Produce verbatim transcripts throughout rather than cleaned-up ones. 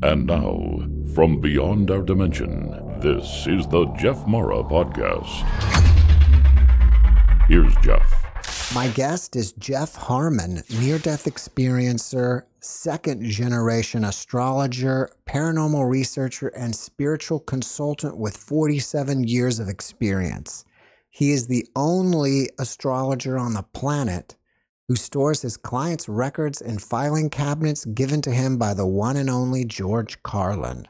And now, from beyond our dimension, this is the Jeff Mara Podcast. Here's Jeff. My guest is Jeff Harman, near-death experiencer, second-generation astrologer, paranormal researcher, and spiritual consultant with forty-seven years of experience. He is the only astrologer on the planet who stores his clients' records in filing cabinets given to him by the one and only George Carlin.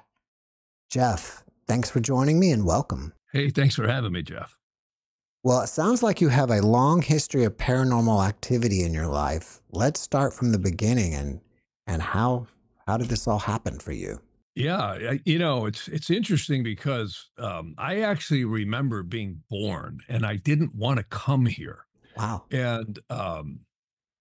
Jeff, thanks for joining me and welcome. Hey, thanks for having me, Jeff. Well, it sounds like you have a long history of paranormal activity in your life. Let's start from the beginning and and how how did this all happen for you? Yeah, I, you know, it's it's interesting because um, I actually remember being born and I didn't want to come here. Wow. And um,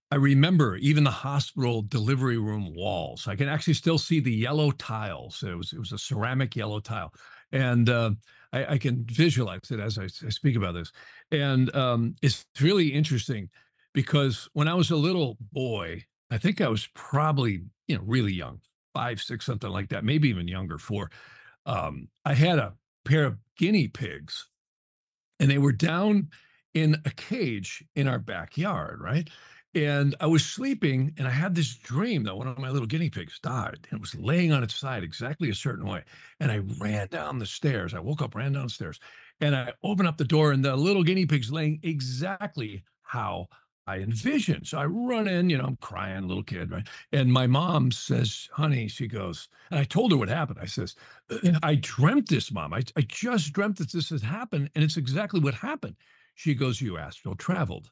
I remember even the hospital delivery room walls. I can actually still see the yellow tiles. It was it was a ceramic yellow tile. And uh, I, I can visualize it as I, I speak about this. And um, it's really interesting because when I was a little boy, I think I was probably, you know, really young, five, six, something like that, maybe even younger, four. Um, I had a pair of guinea pigs and they were down in a cage in our backyard, right? And I was sleeping and I had this dream that one of my little guinea pigs died and it was laying on its side exactly a certain way. And I ran down the stairs. I woke up, ran downstairs, and I opened up the door and the little guinea pig's laying exactly how I envisioned. So I run in, you know, I'm crying, little kid, right? And my mom says, honey, she goes, and I told her what happened. I says, I dreamt this, Mom. I, I just dreamt that this has happened and it's exactly what happened. She goes, you astral traveled.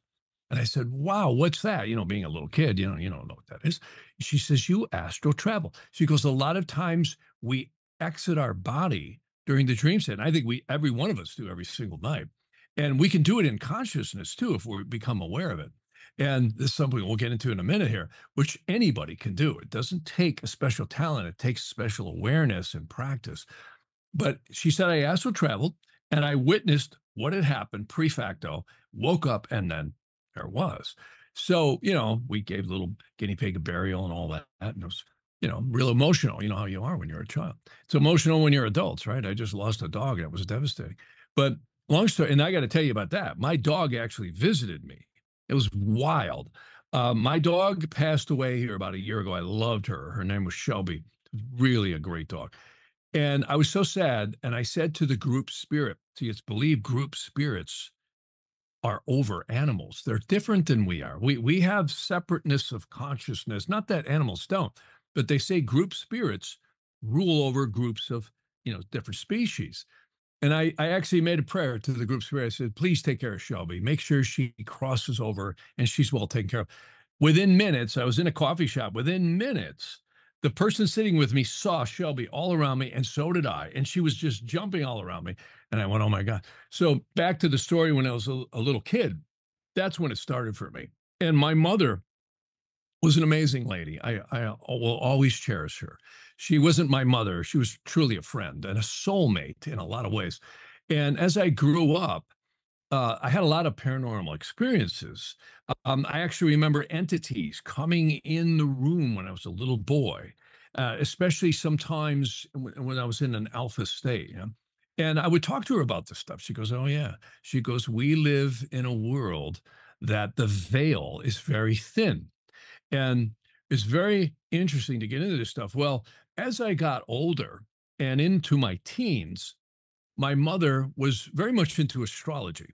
And I said, wow, what's that? You know, being a little kid, you know, you don't know what that is. She says, you astral travel. She goes, a lot of times we exit our body during the dream state. And I think we, every one of us do every single night. And we can do it in consciousness too, if we become aware of it. And this is something we'll get into in a minute here, which anybody can do. It doesn't take a special talent. It takes special awareness and practice. But she said, I astral traveled and I witnessed what had happened pre facto, woke up, and then there was. So, you know, we gave little guinea pig a burial and all that. And it was, you know, real emotional. You know how you are when you're a child. It's emotional when you're adults, right? I just lost a dog and it was devastating. But long story, and I got to tell you about that. My dog actually visited me. It was wild. Uh, my dog passed away here about a year ago. I loved her. Her name was Shelby. Really a great dog. And I was so sad. And I said to the group spirit, see, it's believed group spirits are over animals. They're different than we are. We we have separateness of consciousness. Not that animals don't, but they say group spirits rule over groups of, you know, different species. And I, I actually made a prayer to the group spirit. I said, please take care of Shelby. Make sure she crosses over and she's well taken care of. Within minutes, I was in a coffee shop. Within minutes, the person sitting with me saw Shelby all around me, and so did I. And she was just jumping all around me. And I went, oh, my God. So back to the story when I was a, a little kid, that's when it started for me. And my mother was an amazing lady. I, I will always cherish her. She wasn't my mother. She was truly a friend and a soulmate in a lot of ways. And as I grew up, Uh, I had a lot of paranormal experiences. Um, I actually remember entities coming in the room when I was a little boy, uh, especially sometimes when I was in an alpha state. You know? And I would talk to her about this stuff. She goes, oh, yeah. She goes, we live in a world that the veil is very thin. And it's very interesting to get into this stuff. Well, as I got older and into my teens, my mother was very much into astrology,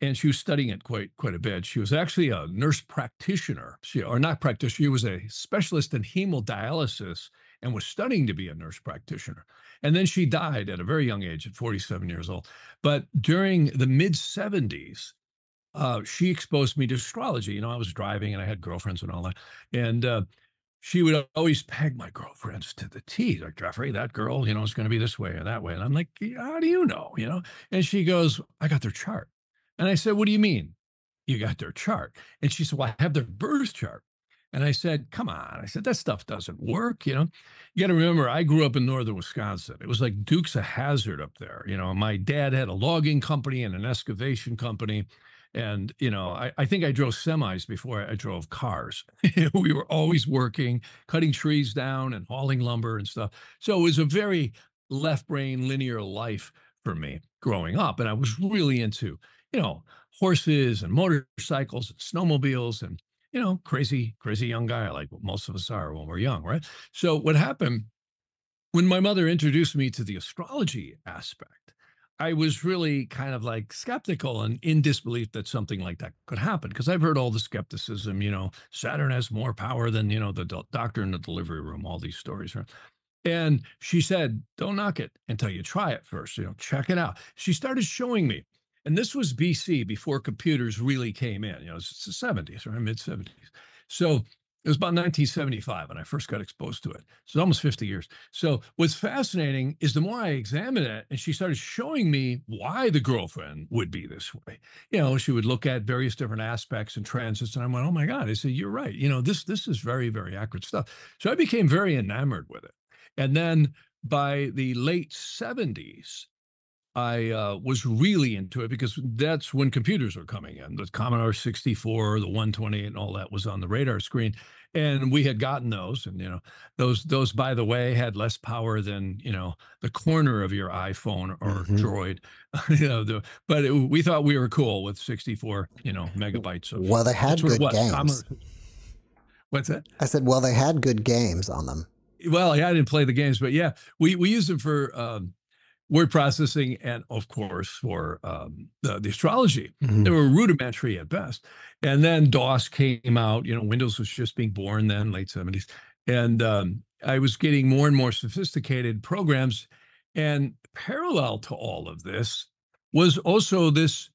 and she was studying it quite quite a bit. She was actually a nurse practitioner, she, or not practitioner, she was a specialist in hemodialysis and was studying to be a nurse practitioner. And then she died at a very young age, at forty-seven years old. But during the mid seventies, uh, she exposed me to astrology. You know, I was driving, and I had girlfriends and all that. And uh, she would always peg my girlfriends to the T. Like, Jeffrey, that girl, you know, is going to be this way or that way. And I'm like, how do you know, you know? And she goes, I got their chart. And I said, what do you mean you got their chart? And she said, well, I have their birth chart. And I said, come on. I said, that stuff doesn't work, you know? You got to remember, I grew up in northern Wisconsin. It was like Dukes of Hazzard up there. You know, my dad had a logging company and an excavation company. And, you know, I, I think I drove semis before I drove cars. We were always working, cutting trees down and hauling lumber and stuff. So it was a very left brain, linear life for me growing up. And I was really into, you know, horses and motorcycles and snowmobiles and, you know, crazy, crazy young guy, like what most of us are when we're young, right? So what happened when my mother introduced me to the astrology aspect, I was really kind of like skeptical and in disbelief that something like that could happen, because I've heard all the skepticism, you know, Saturn has more power than, you know, the doctor in the delivery room, all these stories. Right? And she said, don't knock it until you try it first, you know, check it out. She started showing me, and this was B C, before computers really came in, you know, it's the seventies, right, mid seventies. So it was about nineteen seventy-five when I first got exposed to it. So it's almost fifty years. So what's fascinating is the more I examined it, and she started showing me why the girlfriend would be this way. You know, she would look at various different aspects and transits, and I went, oh my God, I said, you're right. You know, this, this is very, very accurate stuff. So I became very enamored with it. And then by the late seventies, I uh, was really into it, because that's when computers were coming in. The Commodore sixty-four, the one twenty-eight, and all that was on the radar screen, and we had gotten those. And you know, those those by the way had less power than, you know, the corner of your iPhone or mm-hmm. Droid. You know, the, but it, we thought we were cool with sixty-four, you know, megabytes. Of, well, they had good what, games. Commerce. What's that? I said, well, they had good games on them. Well, yeah, I didn't play the games, but yeah, we we used them for. Um, word processing, and of course for um, the, the astrology. Mm-hmm. They were rudimentary at best. And then DOS came out, you know, Windows was just being born then, late seventies. And um, I was getting more and more sophisticated programs. And parallel to all of this was also this,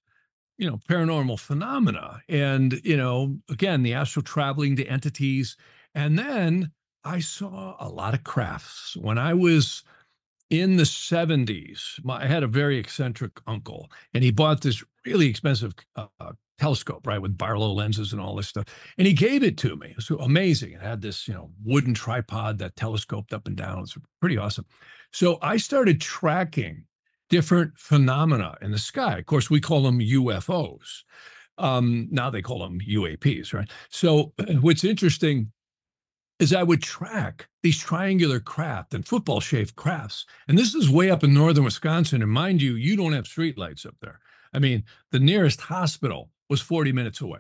you know, paranormal phenomena. And, you know, again, the astral traveling, the entities. And then I saw a lot of crafts. When I was in the seventies, my, I had a very eccentric uncle, and he bought this really expensive uh, telescope, right, with Barlow lenses and all this stuff. And he gave it to me. It was amazing. It had this, you know, wooden tripod that telescoped up and down. It's pretty awesome. So I started tracking different phenomena in the sky. Of course, we call them U F Os. Um, now they call them U A Ps, right? So what's interesting is I would track these triangular craft and football-shaped crafts. And this is way up in northern Wisconsin. And mind you, you don't have streetlights up there. I mean, the nearest hospital was forty minutes away.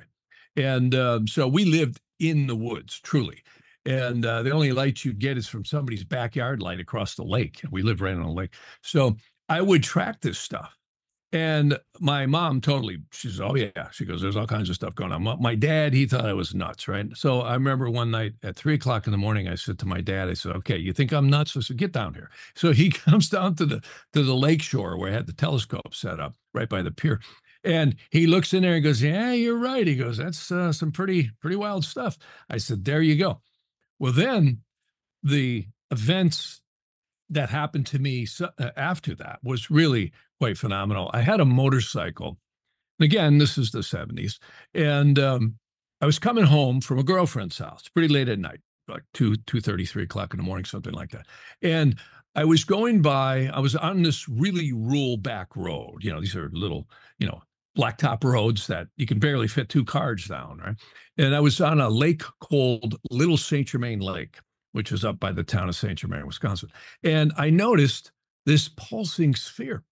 And um, so we lived in the woods, truly. And uh, the only light you'd get is from somebody's backyard light across the lake. We lived right on a lake. So I would track this stuff. And my mom totally, she says, oh yeah, she goes, there's all kinds of stuff going on. My, my dad, he thought I was nuts, right? So I remember one night at three o'clock in the morning, I said to my dad, I said, okay, you think I'm nuts? I said, get down here. So he comes down to the, to the lake shore where I had the telescope set up right by the pier. And he looks in there and goes, yeah, you're right. He goes, that's uh, some pretty, pretty wild stuff. I said, there you go. Well, then the events that happened to me after that was really quite phenomenal. I had a motorcycle. And again, this is the seventies. And um, I was coming home from a girlfriend's house. It's pretty late at night, like two, two thirty, three o'clock in the morning, something like that. And I was going by, I was on this really rural back road. You know, these are little, you know, blacktop roads that you can barely fit two cars down, right? And I was on a lake called Little Saint Germain Lake, which is up by the town of Saint Germain, Wisconsin. And I noticed this pulsing sphere.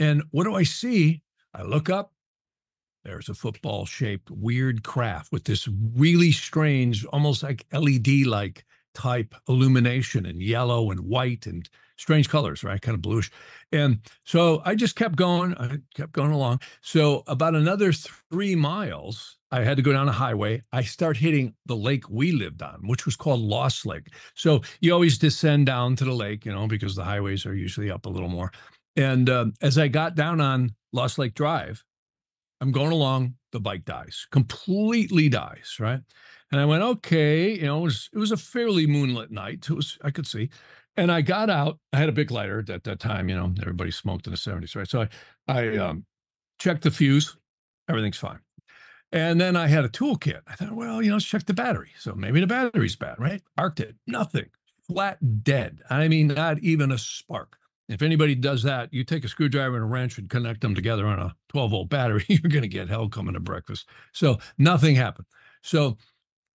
And what do I see? I look up, there's a football-shaped weird craft with this really strange, almost like L E D-like type illumination, and yellow and white and strange colors, right? Kind of bluish. And so I just kept going, I kept going along. So about another three miles, I had to go down a highway. I start hitting the lake we lived on, which was called Lost Lake. So you always descend down to the lake, you know, because the highways are usually up a little more. And um, as I got down on Lost Lake Drive, I'm going along, the bike dies, completely dies, right? And I went, okay, you know, it was, it was a fairly moonlit night. It was, I could see. And I got out, I had a big lighter at that time, you know, everybody smoked in the seventies, right? So I, I um, checked the fuse, everything's fine. And then I had a toolkit. I thought, well, you know, let's check the battery. So maybe the battery's bad, right? Arced it, nothing, flat dead. I mean, not even a spark. If anybody does that, you take a screwdriver and a wrench and connect them together on a twelve volt battery, you're going to get hell coming to breakfast. So nothing happened. So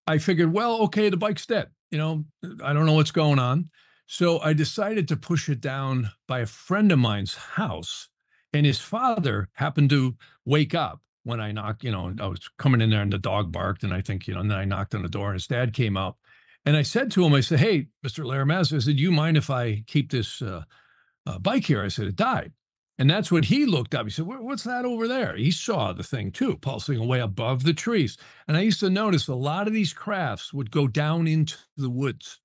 I figured, well, okay, the bike's dead. You know, I don't know what's going on. So I decided to push it down by a friend of mine's house. And his father happened to wake up when I knocked, you know, I was coming in there and the dog barked. And I think, you know, and then I knocked on the door and his dad came out. And I said to him, I said, hey, Mister Laramaz, I said, do you mind if I keep this uh, uh, bike here? I said, it died. And that's when he looked up. He said, what's that over there? He saw the thing too, pulsing away above the trees. And I used to notice a lot of these crafts would go down into the woods.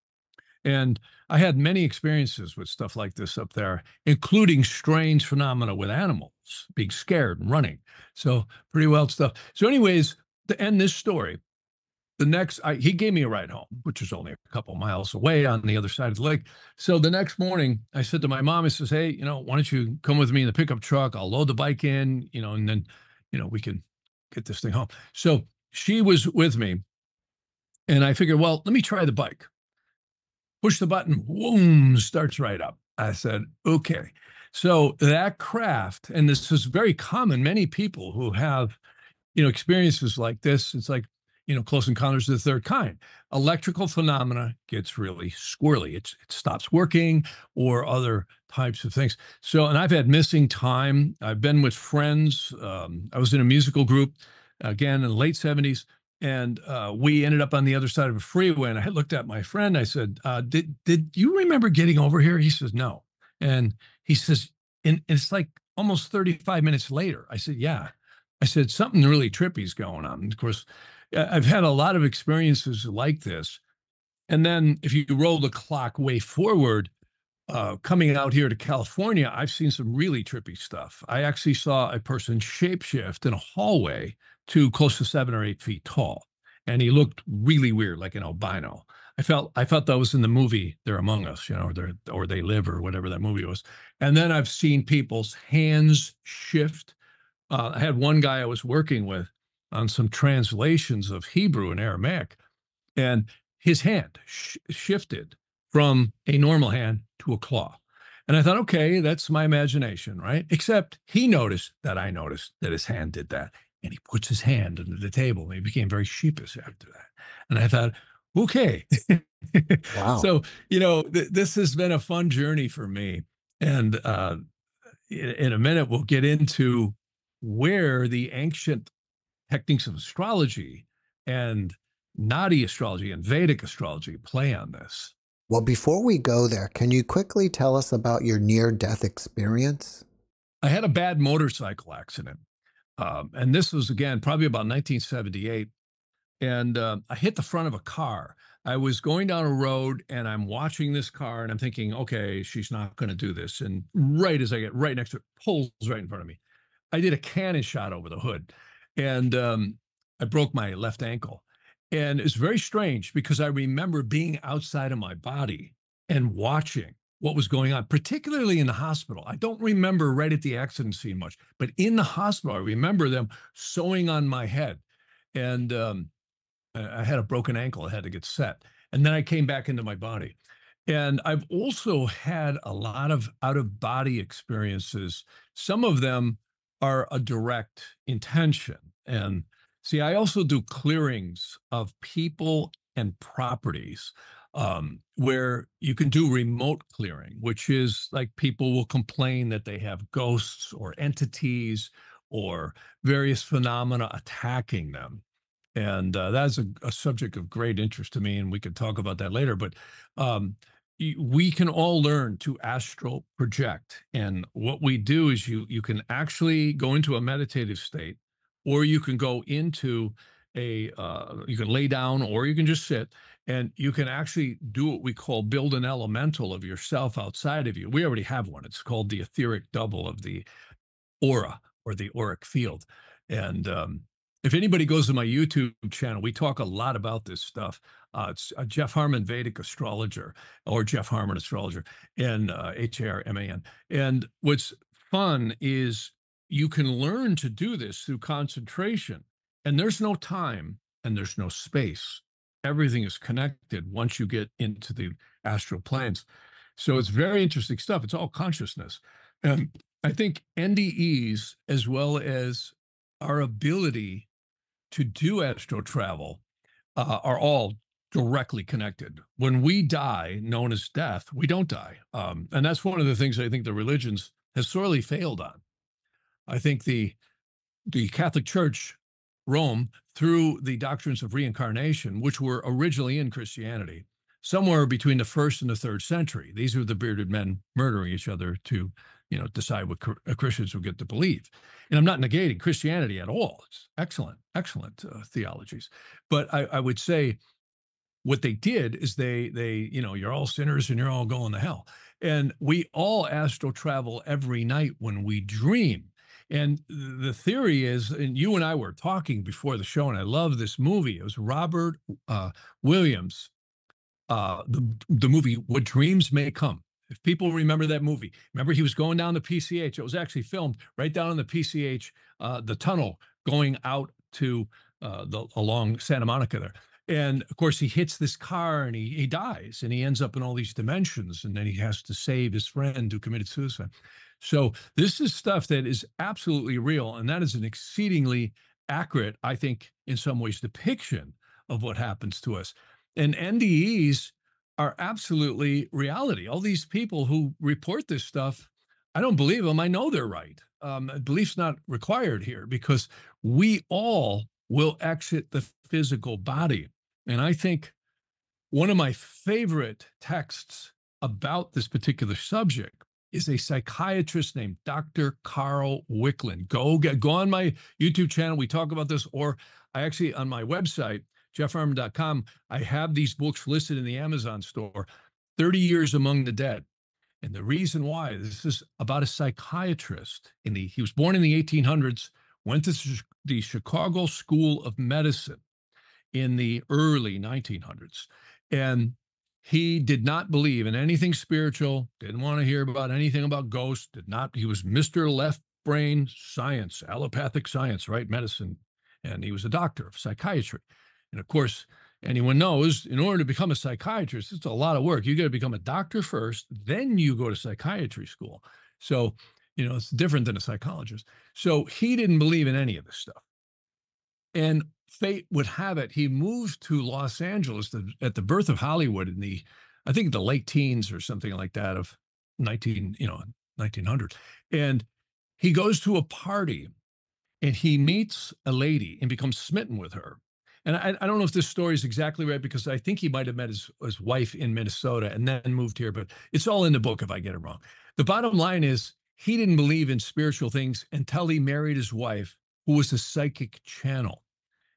And I had many experiences with stuff like this up there, including strange phenomena with animals being scared and running. So pretty wild stuff. So anyways, to end this story, the next, I, he gave me a ride home, which is only a couple miles away on the other side of the lake. So the next morning I said to my mom, I says, hey, you know, why don't you come with me in the pickup truck? I'll load the bike in, you know, and then, you know, we can get this thing home. So she was with me and I figured, well, let me try the bike. Push the button, boom, starts right up. I said, okay. So that craft, and this is very common, many people who have, you know, experiences like this, it's like, you know, close encounters of the third kind. Electrical phenomena gets really squirrely. It's, it stops working or other types of things. So, and I've had missing time. I've been with friends. Um, I was in a musical group, again, in the late seventies. And uh, we ended up on the other side of a freeway. And I looked at my friend. I said, uh, did, did you remember getting over here? He says, no. And he says, and it's like almost thirty-five minutes later. I said, yeah. I said, something really trippy is going on. And of course, I've had a lot of experiences like this. And then if you roll the clock way forward, uh, coming out here to California, I've seen some really trippy stuff. I actually saw a person shapeshift in a hallway to close to seven or eight feet tall. And he looked really weird, like an albino. I felt I felt that was in the movie, They're Among Us, you know, or, or They Live, or whatever that movie was. And then I've seen people's hands shift. Uh, I had one guy I was working with on some translations of Hebrew and Aramaic, and his hand sh shifted from a normal hand to a claw. And I thought, okay, that's my imagination, right? Except he noticed that I noticed that his hand did that. And he puts his hand under the table. And he became very sheepish after that. And I thought, okay. Wow. So, you know, th this has been a fun journey for me. And uh, in, in a minute, we'll get into where the ancient techniques of astrology and Nadi astrology and Vedic astrology play on this. Well, before we go there, can you quickly tell us about your near-death experience? I had a bad motorcycle accident. Um, and this was, again, probably about nineteen seventy-eight. And uh, I hit the front of a car. I was going down a road and I'm watching this car and I'm thinking, okay, she's not going to do this. And right as I get right next to it, pulls right in front of me. I did a cannon shot over the hood and um, I broke my left ankle. And it's very strange because I remember being outside of my body and watching what was going on, particularly in the hospital. I don't remember right at the accident scene much, but in the hospital, I remember them sewing on my head. And um, I had a broken ankle. I had to get set. And then I came back into my body. And I've also had a lot of out-of-body experiences. Some of them are a direct intention. And see, I also do clearings of people and properties. Um, where you can do remote clearing, which is like people will complain that they have ghosts or entities or various phenomena attacking them. And uh, that's a, a subject of great interest to me, and we could talk about that later. But um, we can all learn to astral project. And what we do is you, you can actually go into a meditative state, or you can go into a, uh, you can lay down, or you can just sit. And you can actually do what we call build an elemental of yourself outside of you. We already have one. It's called the etheric double of the aura or the auric field. And um, if anybody goes to my YouTube channel, we talk a lot about this stuff. Uh, it's uh, Jeff Harman, Vedic astrologer, or Jeff Harman astrologer, and uh, H A R M A N. And what's fun is you can learn to do this through concentration. And there's no time and there's no space. Everything is connected once you get into the astral planes. So it's very interesting stuff. It's all consciousness. And I think N D Es, as well as our ability to do astral travel, uh, are all directly connected. When we die, known as death, we don't die. Um, and that's one of the things I think the religions has sorely failed on. I think the the Catholic Church, Rome, through the doctrines of reincarnation, which were originally in Christianity, somewhere between the first and the third century, these were the bearded men murdering each other to, you know, decide what Christians would get to believe. And I'm not negating Christianity at all. It's excellent, excellent uh, theologies. But I, I would say what they did is they, they, you know, you're all sinners and you're all going to hell. And we all astral travel every night when we dream. And the theory is, and you and I were talking before the show, and I love this movie. It was Robert uh, Williams, uh, the, the movie What Dreams May Come. If people remember that movie, remember he was going down the P C H. It was actually filmed right down in the P C H, uh, the tunnel going out to uh, the along Santa Monica there. And of course, he hits this car and he, he dies and he ends up in all these dimensions. And then he has to save his friend who committed suicide. So this is stuff that is absolutely real. And that is an exceedingly accurate, I think, in some ways, depiction of what happens to us. And N D Es are absolutely reality. All these people who report this stuff, I don't believe them. I know they're right. Um, belief's not required here because we all will exit the physical body. And I think one of my favorite texts about this particular subject is a psychiatrist named Doctor Carl Wickland. Go get, go on my YouTube channel. We talk about this, or I actually, on my website, jeff harman dot com, I have these books listed in the Amazon store, thirty years Among the Dead. And the reason why, this is about a psychiatrist. In the, he was born in the eighteen hundreds, went to the Chicago School of Medicine in the early nineteen hundreds. And he did not believe in anything spiritual, didn't want to hear about anything about ghosts, did not. He was Mister Left Brain Science, allopathic science, right? Medicine. And he was a doctor of psychiatry. And of course, anyone knows, in order to become a psychiatrist, it's a lot of work. You got to become a doctor first, then you go to psychiatry school. So, you know, it's different than a psychologist. So he didn't believe in any of this stuff. And fate would have it, he moved to Los Angeles at the birth of Hollywood in the, I think the late teens or something like that of nineteen, you know, nineteen hundred. And he goes to a party and he meets a lady and becomes smitten with her. And I, I don't know if this story is exactly right because I think he might've met his, his wife in Minnesota and then moved here, but it's all in the book if I get it wrong. The bottom line is he didn't believe in spiritual things until he married his wife, who was a psychic channel.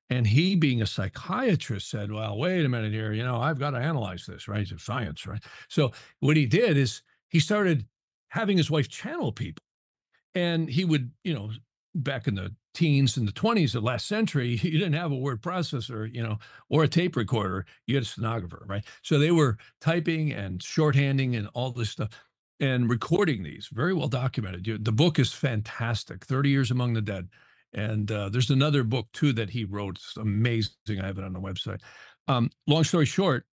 And he, being a psychiatrist, said, well, wait a minute here, you know, I've got to analyze this, right? It's science, right? So what he did is he started having his wife channel people. And he would, you know, back in the teens and the twenties of last century, you didn't have a word processor, you know, or a tape recorder. You had a stenographer, right? So they were typing and shorthanding and all this stuff and recording these, very well documented. The book is fantastic, thirty years Among the Dead. And uh, there's another book, too, that he wrote. It's amazing. I have it on the website. Um, long story short,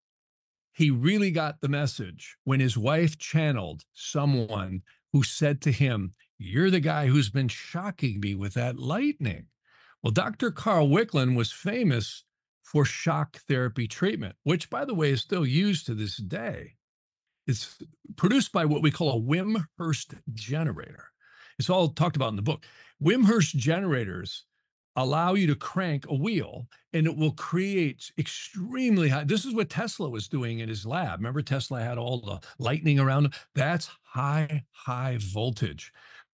he really got the message when his wife channeled someone who said to him, you're the guy who's been shocking me with that lightning. Well, Doctor Carl Wickland was famous for shock therapy treatment, which, by the way, is still used to this day. It's produced by what we call a Wimhurst generator. It's all talked about in the book. Wimhurst generators allow you to crank a wheel and it will create extremely high. This is what Tesla was doing in his lab. Remember, Tesla had all the lightning around him? That's high, high voltage.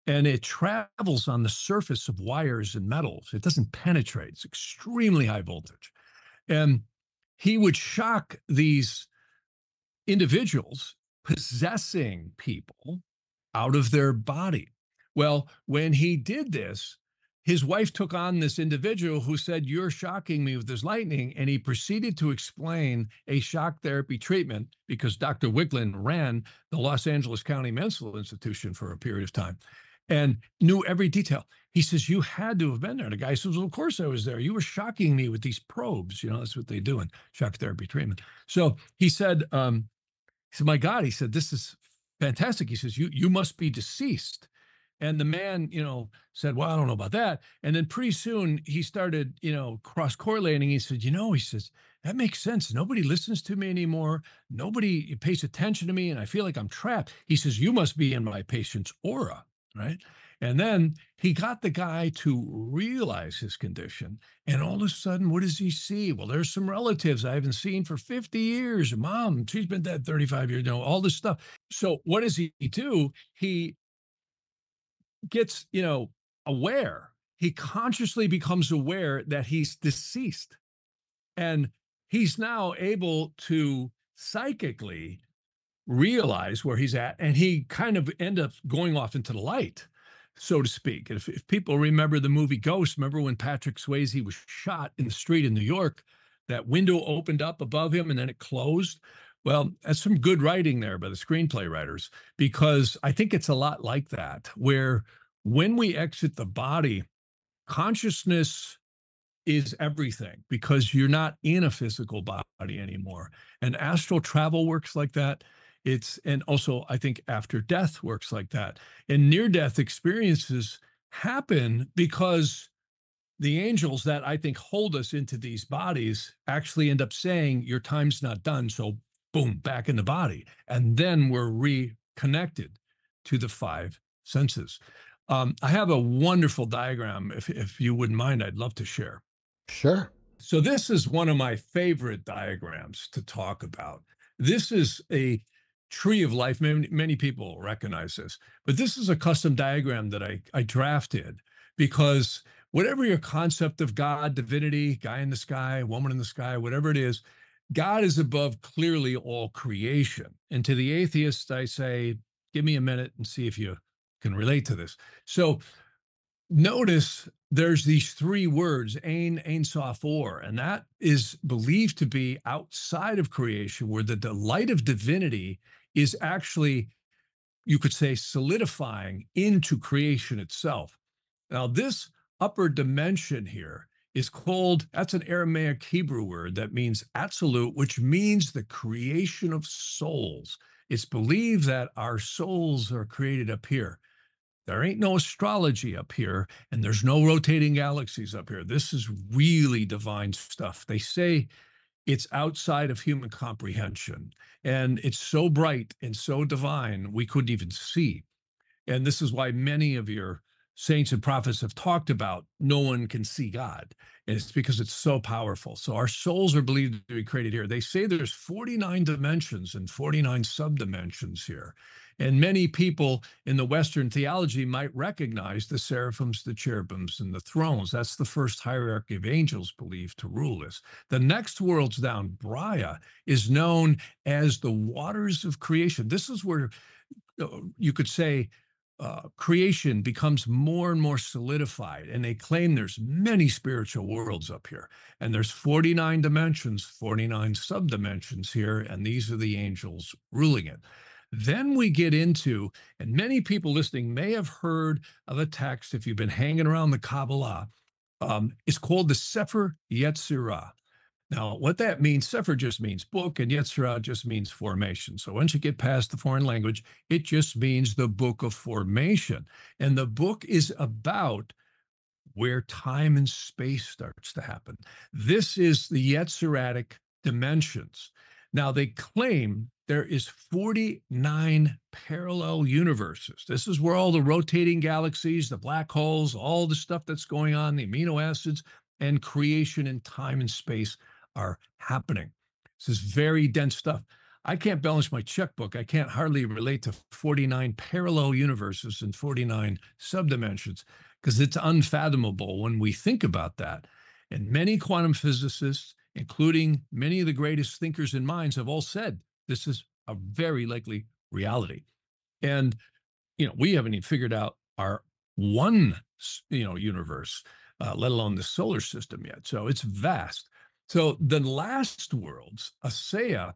And it travels on the surface of wires and metals. It doesn't penetrate. It's extremely high voltage. And he would shock these individuals possessing people out of their body. Well, when he did this, his wife took on this individual who said, you're shocking me with this lightning. And he proceeded to explain a shock therapy treatment because Doctor Wickland ran the Los Angeles County Mental Institution for a period of time and knew every detail. He says, you had to have been there. The guy says, well, of course I was there. You were shocking me with these probes. You know, that's what they do in shock therapy treatment. So he said, um, he said, my God, he said, this is fantastic. He says, you, you must be deceased. And the man, you know, said, well, I don't know about that. And then pretty soon he started, you know, cross-correlating. He said, you know, he says, that makes sense. Nobody listens to me anymore. Nobody pays attention to me. And I feel like I'm trapped. He says, you must be in my patient's aura, right? And then he got the guy to realize his condition. And all of a sudden, what does he see? Well, there's some relatives I haven't seen for fifty years. Mom, she's been dead thirty-five years, you know, all this stuff. So what does he do? He gets, you know, aware. He consciously becomes aware that he's deceased. And he's now able to psychically realize where he's at. And he kind of end up going off into the light, so to speak. If, if people remember the movie Ghost, remember when Patrick Swayze was shot in the street in New York, that window opened up above him and then it closed. Well, that's some good writing there by the screenplay writers, because I think it's a lot like that, where when we exit the body, consciousness is everything, because you're not in a physical body anymore. And astral travel works like that. It's, and also I think after death works like that. And near-death experiences happen because the angels that I think hold us into these bodies actually end up saying, your time's not done. So boom, back in the body. And then we're reconnected to the five senses. Um, I have a wonderful diagram. If, if you wouldn't mind, I'd love to share. Sure. So this is one of my favorite diagrams to talk about. This is a Tree of Life. Many, many people recognize this, but this is a custom diagram that I, I drafted, because whatever your concept of God, divinity, guy in the sky, woman in the sky, whatever it is, God is above clearly all creation. And to the atheist, I say, give me a minute and see if you can relate to this. So notice there's these three words, Ein, Ein Sof Or, and that is believed to be outside of creation, where the delight of divinity is actually, you could say, solidifying into creation itself. Now, this upper dimension here is called, that's an Aramaic Hebrew word that means absolute, which means the creation of souls. It's believed that our souls are created up here. There ain't no astrology up here, and there's no rotating galaxies up here. This is really divine stuff. They say it's outside of human comprehension, and it's so bright and so divine, we couldn't even see. And this is why many of your saints and prophets have talked about no one can see God, and it's because it's so powerful. So our souls are believed to be created here. They say there's forty-nine dimensions and forty-nine subdimensions here. And many people in the Western theology might recognize the seraphims, the cherubims, and the thrones. That's the first hierarchy of angels believed to rule this. The next worlds down, Brahya, is known as the waters of creation. This is where you could say uh, creation becomes more and more solidified. And they claim there's many spiritual worlds up here. And there's forty-nine dimensions, forty-nine subdimensions here. And these are the angels ruling it. Then we get into, and many people listening may have heard of a text, if you've been hanging around the Kabbalah, um, it's called the Sefer Yetzirah. Now, what that means, Sefer just means book, and Yetzirah just means formation. So once you get past the foreign language, it just means the book of formation. And the book is about where time and space starts to happen. This is the Yetziradic dimensions. Now, they claim there is forty-nine parallel universes. This is where all the rotating galaxies, the black holes, all the stuff that's going on, the amino acids, and creation in time and space are happening. This is very dense stuff. I can't balance my checkbook. I can't hardly relate to forty-nine parallel universes and forty-nine subdimensions, because it's unfathomable when we think about that. And many quantum physicists, including many of the greatest thinkers and minds, have all said, this is a very likely reality. And, you know, we haven't even figured out our one, you know, universe, uh, let alone the solar system yet. So it's vast. So the last worlds, Assiyah,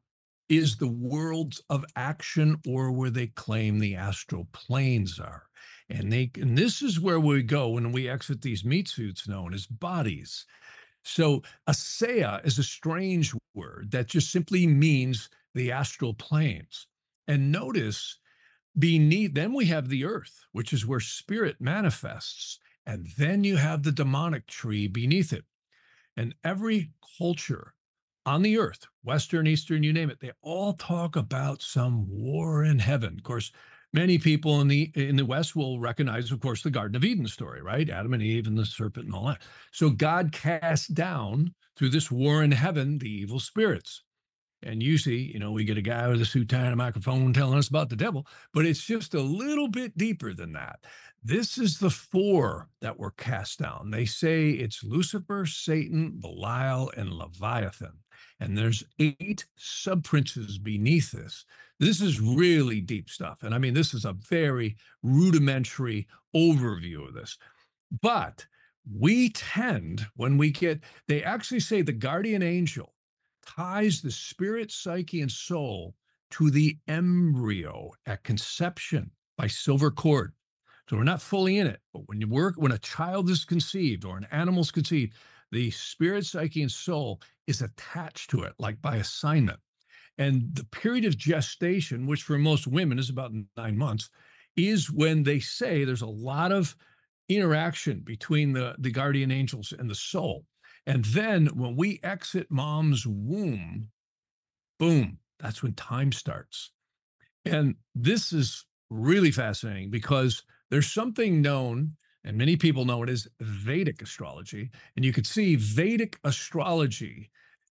is the worlds of action, or where they claim the astral planes are. And they, and this is where we go when we exit these meat suits known as bodies. So Assiyah is a strange word that just simply means the astral planes. And notice Beneath, then we have the earth, which is where spirit manifests. And then you have the demonic tree beneath it. And every culture on the earth, Western, Eastern, you name it, they all talk about some war in heaven. Of course, many people in the in the West will recognize, of course, the Garden of Eden story, right? Adam and Eve and the serpent and all that. So God cast down through this war in heaven the evil spirits. And usually, you know, we get a guy with a suit tie and a microphone telling us about the devil, but it's just a little bit deeper than that. This is the four that were cast down. They say it's Lucifer, Satan, Belial, and Leviathan. And there's eight sub-princes beneath this. This is really deep stuff. And I mean, this is a very rudimentary overview of this. But we tend, when we get, they actually say the guardian angel ties the spirit, psyche, and soul to the embryo at conception by silver cord. So we're not fully in it, but when you work, when a child is conceived or an animal's conceived, the spirit, psyche, and soul is attached to it, like by assignment. And the period of gestation, which for most women is about nine months, is when they say there's a lot of interaction between the, the guardian angels and the soul. And then when we exit mom's womb, boom, that's when time starts. And this is really fascinating because there's something known, and many people know it, as Vedic astrology. And you can see Vedic astrology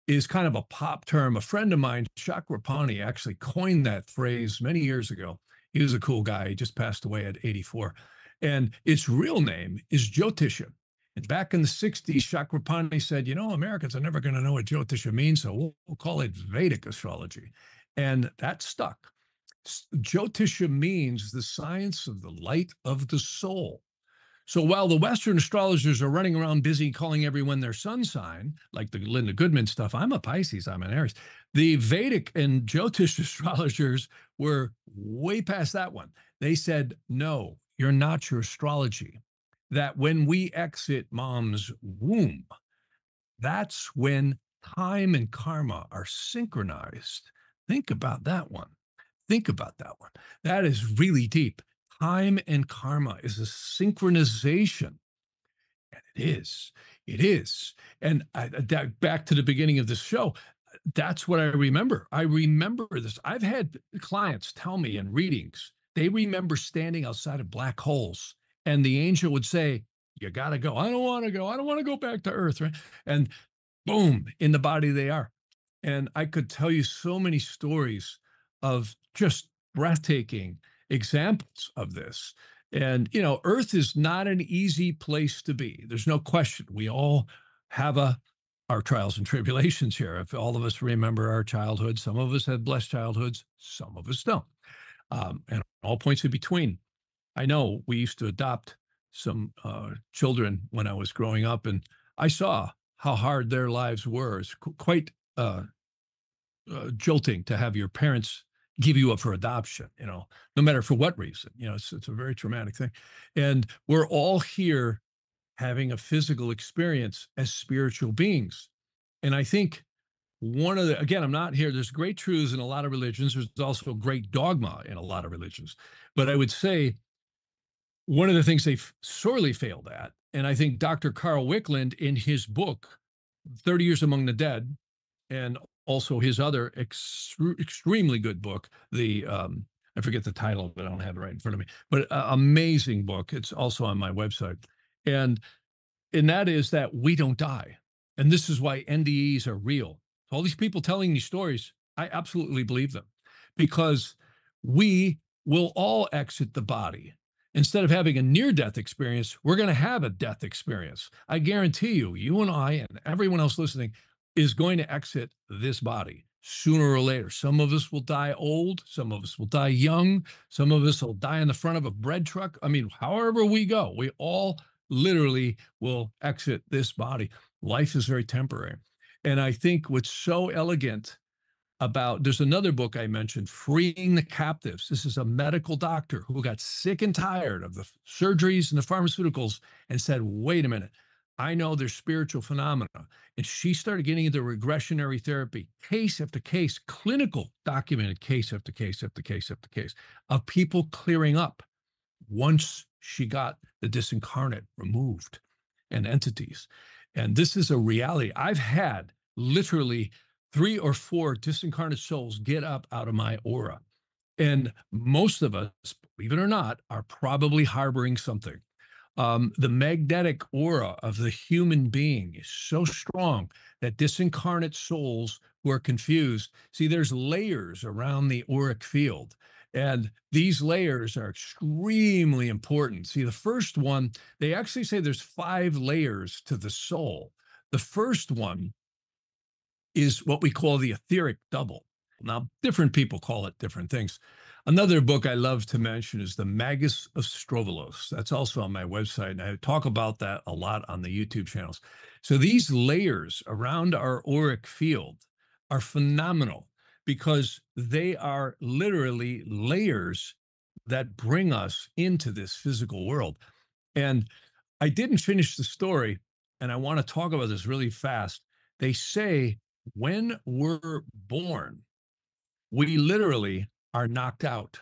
is kind of a pop term. A friend of mine, Chakrapani, actually coined that phrase many years ago. He was a cool guy. He just passed away at eighty-four. And its real name is Jyotisha. And back in the sixties, Chakrapani said, you know, Americans are never going to know what Jyotisha means, so we'll, we'll call it Vedic astrology. And that stuck. Jyotisha means the science of the light of the soul. So while the Western astrologers are running around busy calling everyone their sun sign, like the Linda Goodman stuff, I'm a Pisces, I'm an Aries, the Vedic and Jyotish astrologers were way past that one. They said, no, you're not your astrology. That when we exit mom's womb, that's when time and karma are synchronized. Think about that one. Think about that one. That is really deep. Time and karma is a synchronization. And it is. It is. And I, that, back to the beginning of this show, that's what I remember. I remember this. I've had clients tell me in readings, they remember standing outside of black holes. And the angel would say, you got to go. I don't want to go. I don't want to go back to earth. Right? And boom, in the body they are. And I could tell you so many stories of just breathtaking examples of this. And, you know, earth is not an easy place to be. There's no question. We all have a, our trials and tribulations here. If all of us remember our childhood, some of us had blessed childhoods, some of us don't. Um, and all points in between. I know we used to adopt some uh, children when I was growing up, and I saw how hard their lives were. It's quite uh, uh, jolting to have your parents give you up for adoption, you know, no matter for what reason. You know, it's, it's a very traumatic thing. And we're all here having a physical experience as spiritual beings. And I think one of the, again, I'm not here, there's great truths in a lot of religions. There's also great dogma in a lot of religions. But I would say, one of the things they sorely failed at, and I think Doctor Carl Wickland in his book, thirty years Among the Dead, and also his other ex extremely good book, the, um, I forget the title, but I don't have it right in front of me, but uh, amazing book. It's also on my website. And, and that is that we don't die. And this is why N D Es are real. All these people telling these stories, I absolutely believe them, because we will all exit the body. Instead of having a near-death experience, we're going to have a death experience. I guarantee you, you and I and everyone else listening is going to exit this body sooner or later. Some of us will die old. Some of us will die young. Some of us will die in the front of a bread truck. I mean, however we go, we all literally will exit this body. Life is very temporary. And I think what's so elegant about, there's another book I mentioned, Freeing the Captives. This is a medical doctor who got sick and tired of the surgeries and the pharmaceuticals and said, wait a minute, I know there's spiritual phenomena. And she started getting into regressionary therapy, case after case, clinical documented case after case after case after case of people clearing up once she got the disincarnate removed and entities. And this is a reality. I've had literally three or four disincarnate souls get up out of my aura. And most of us, believe it or not, are probably harboring something. Um, the magnetic aura of the human being is so strong that disincarnate souls who are confused, see, there's layers around the auric field, and these layers are extremely important. See, the first one, they actually say there's five layers to the soul. The first one is what we call the etheric double. Now, different people call it different things. Another book I love to mention is the Magus of Strovolos. That's also on my website, and I talk about that a lot on the YouTube channels. So these layers around our auric field are phenomenal because they are literally layers that bring us into this physical world. And I didn't finish the story, and I want to talk about this really fast. They say when we're born, we literally are knocked out.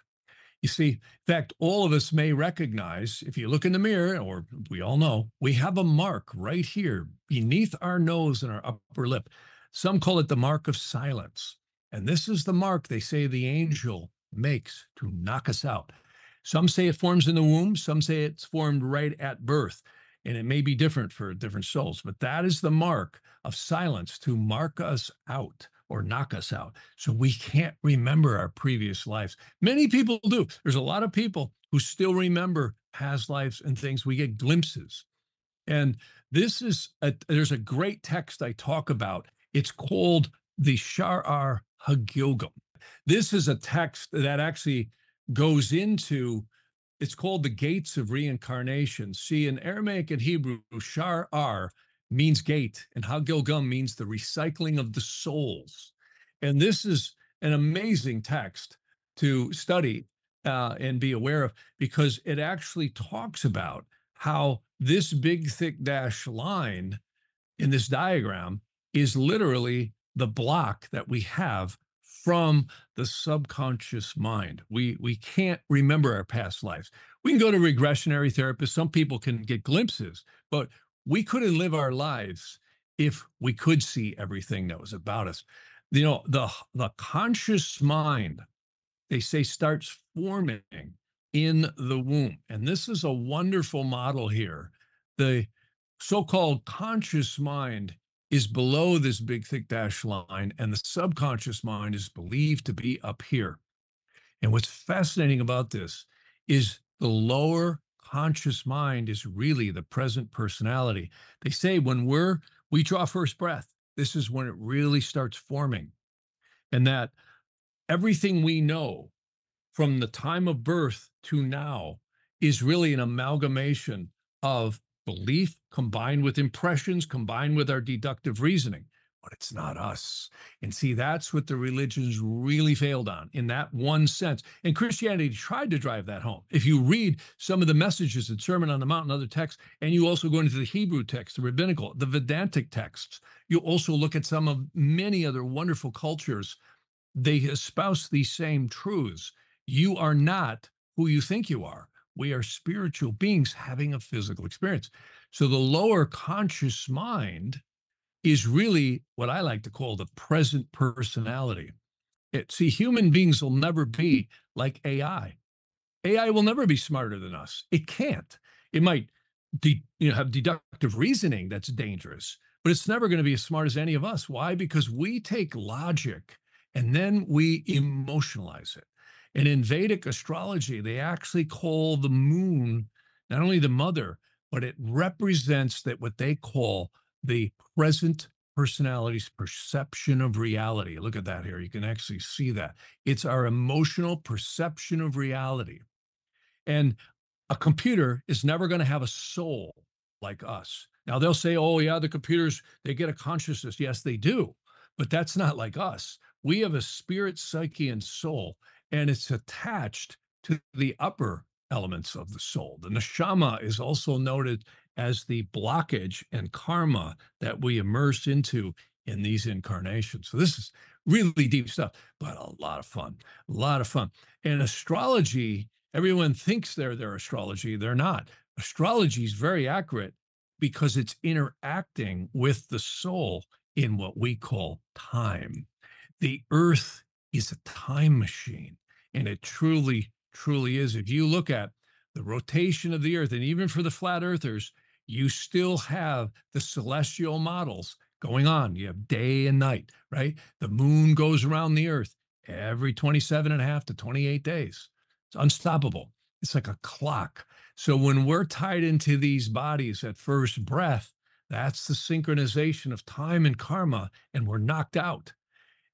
You see, in fact, all of us may recognize, if you look in the mirror, or we all know, we have a mark right here beneath our nose and our upper lip. Some call it the mark of silence. And this is the mark they say the angel makes to knock us out. Some say it forms in the womb. Some say it's formed right at birth. And it may be different for different souls, but that is the mark of silence to mark us out or knock us out. So we can't remember our previous lives. Many people do. There's a lot of people who still remember past lives and things. We get glimpses. And this is, a, there's a great text I talk about. It's called the Sha'ar HaGilgam. This is a text that actually goes into, it's called the Gates of Reincarnation. See, in Aramaic and Hebrew, Sha'ar means gate, and HaGilgam means the recycling of the souls. And this is an amazing text to study uh, and be aware of, because it actually talks about how this big, thick dashed line in this diagram is literally the block that we have from the subconscious mind. We, we can't remember our past lives. We can go to regressionary therapists. Some people can get glimpses, but we couldn't live our lives if we could see everything that was about us. You know, the, the conscious mind, they say, starts forming in the womb. And this is a wonderful model here. The so-called conscious mind is below this big, thick dashed line, and the subconscious mind is believed to be up here. And what's fascinating about this is the lower conscious mind is really the present personality. They say when we're, we draw first breath, this is when it really starts forming. And that everything we know from the time of birth to now is really an amalgamation of belief combined with impressions, combined with our deductive reasoning. But it's not us. And see, that's what the religions really failed on in that one sense. And Christianity tried to drive that home. If you read some of the messages in Sermon on the Mount and other texts, and you also go into the Hebrew text, the rabbinical, the Vedantic texts, you also look at some of many other wonderful cultures. They espouse these same truths. You are not who you think you are. We are spiritual beings having a physical experience. So the lower conscious mind is really what I like to call the present personality. It, see, human beings will never be like A I. A I will never be smarter than us. It can't. It might de, you know, have deductive reasoning that's dangerous, but it's never going to be as smart as any of us. Why? Because we take logic and then we emotionalize it. And in Vedic astrology, they actually call the moon not only the mother, but it represents that what they call the present personality's perception of reality. Look at that here. You can actually see that. It's our emotional perception of reality. And a computer is never going to have a soul like us. Now, they'll say, oh, yeah, the computers, they get a consciousness. Yes, they do. But that's not like us. We have a spirit, psyche, and soul, and it's attached to the upper elements of the soul. The neshama is also noted as the blockage and karma that we immersed into in these incarnations. So this is really deep stuff, but a lot of fun, a lot of fun. And astrology, everyone thinks they're their astrology. They're not. Astrology is very accurate because it's interacting with the soul in what we call time. The earth is a time machine, and it truly, truly is. If you look at the rotation of the earth, and even for the flat earthers, you still have the celestial models going on. You have day and night, right? The moon goes around the earth every twenty-seven and a half to twenty-eight days. It's unstoppable. It's like a clock. So when we're tied into these bodies at first breath, that's the synchronization of time and karma, and we're knocked out.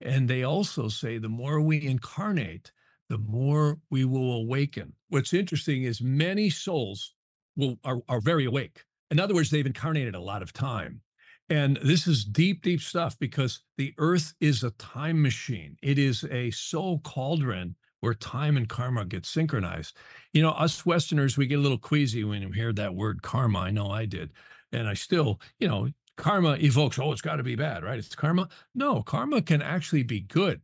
And they also say the more we incarnate, the more we will awaken. What's interesting is many souls will, are, are very awake. In other words, they've incarnated a lot of time. And this is deep, deep stuff because the earth is a time machine. It is a soul cauldron where time and karma get synchronized. You know, us Westerners, we get a little queasy when you hear that word karma. I know I did. And I still, you know, karma evokes, oh, it's got to be bad, right? It's karma. No, karma can actually be good.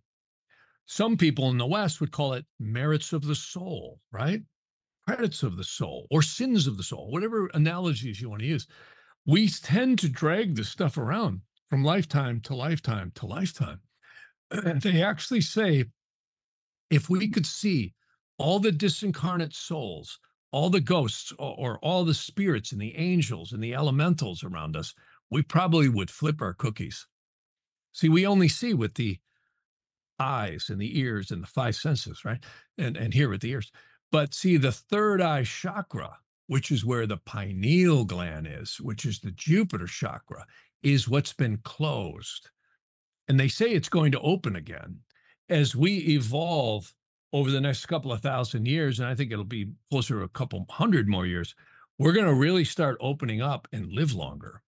Some people in the West would call it merits of the soul, right? Credits of the soul or sins of the soul, whatever analogies you want to use. We tend to drag this stuff around from lifetime to lifetime to lifetime. And they actually say, if we could see all the disincarnate souls, all the ghosts or, or all the spirits and the angels and the elementals around us, we probably would flip our cookies. See, we only see with the eyes and the ears and the five senses, right? And, and here with the ears. But see, the third eye chakra, which is where the pineal gland is, which is the Jupiter chakra, is what's been closed. And they say it's going to open again as we evolve over the next couple of thousand years. And I think it'll be closer to a couple hundred more years. We're going to really start opening up and live longer.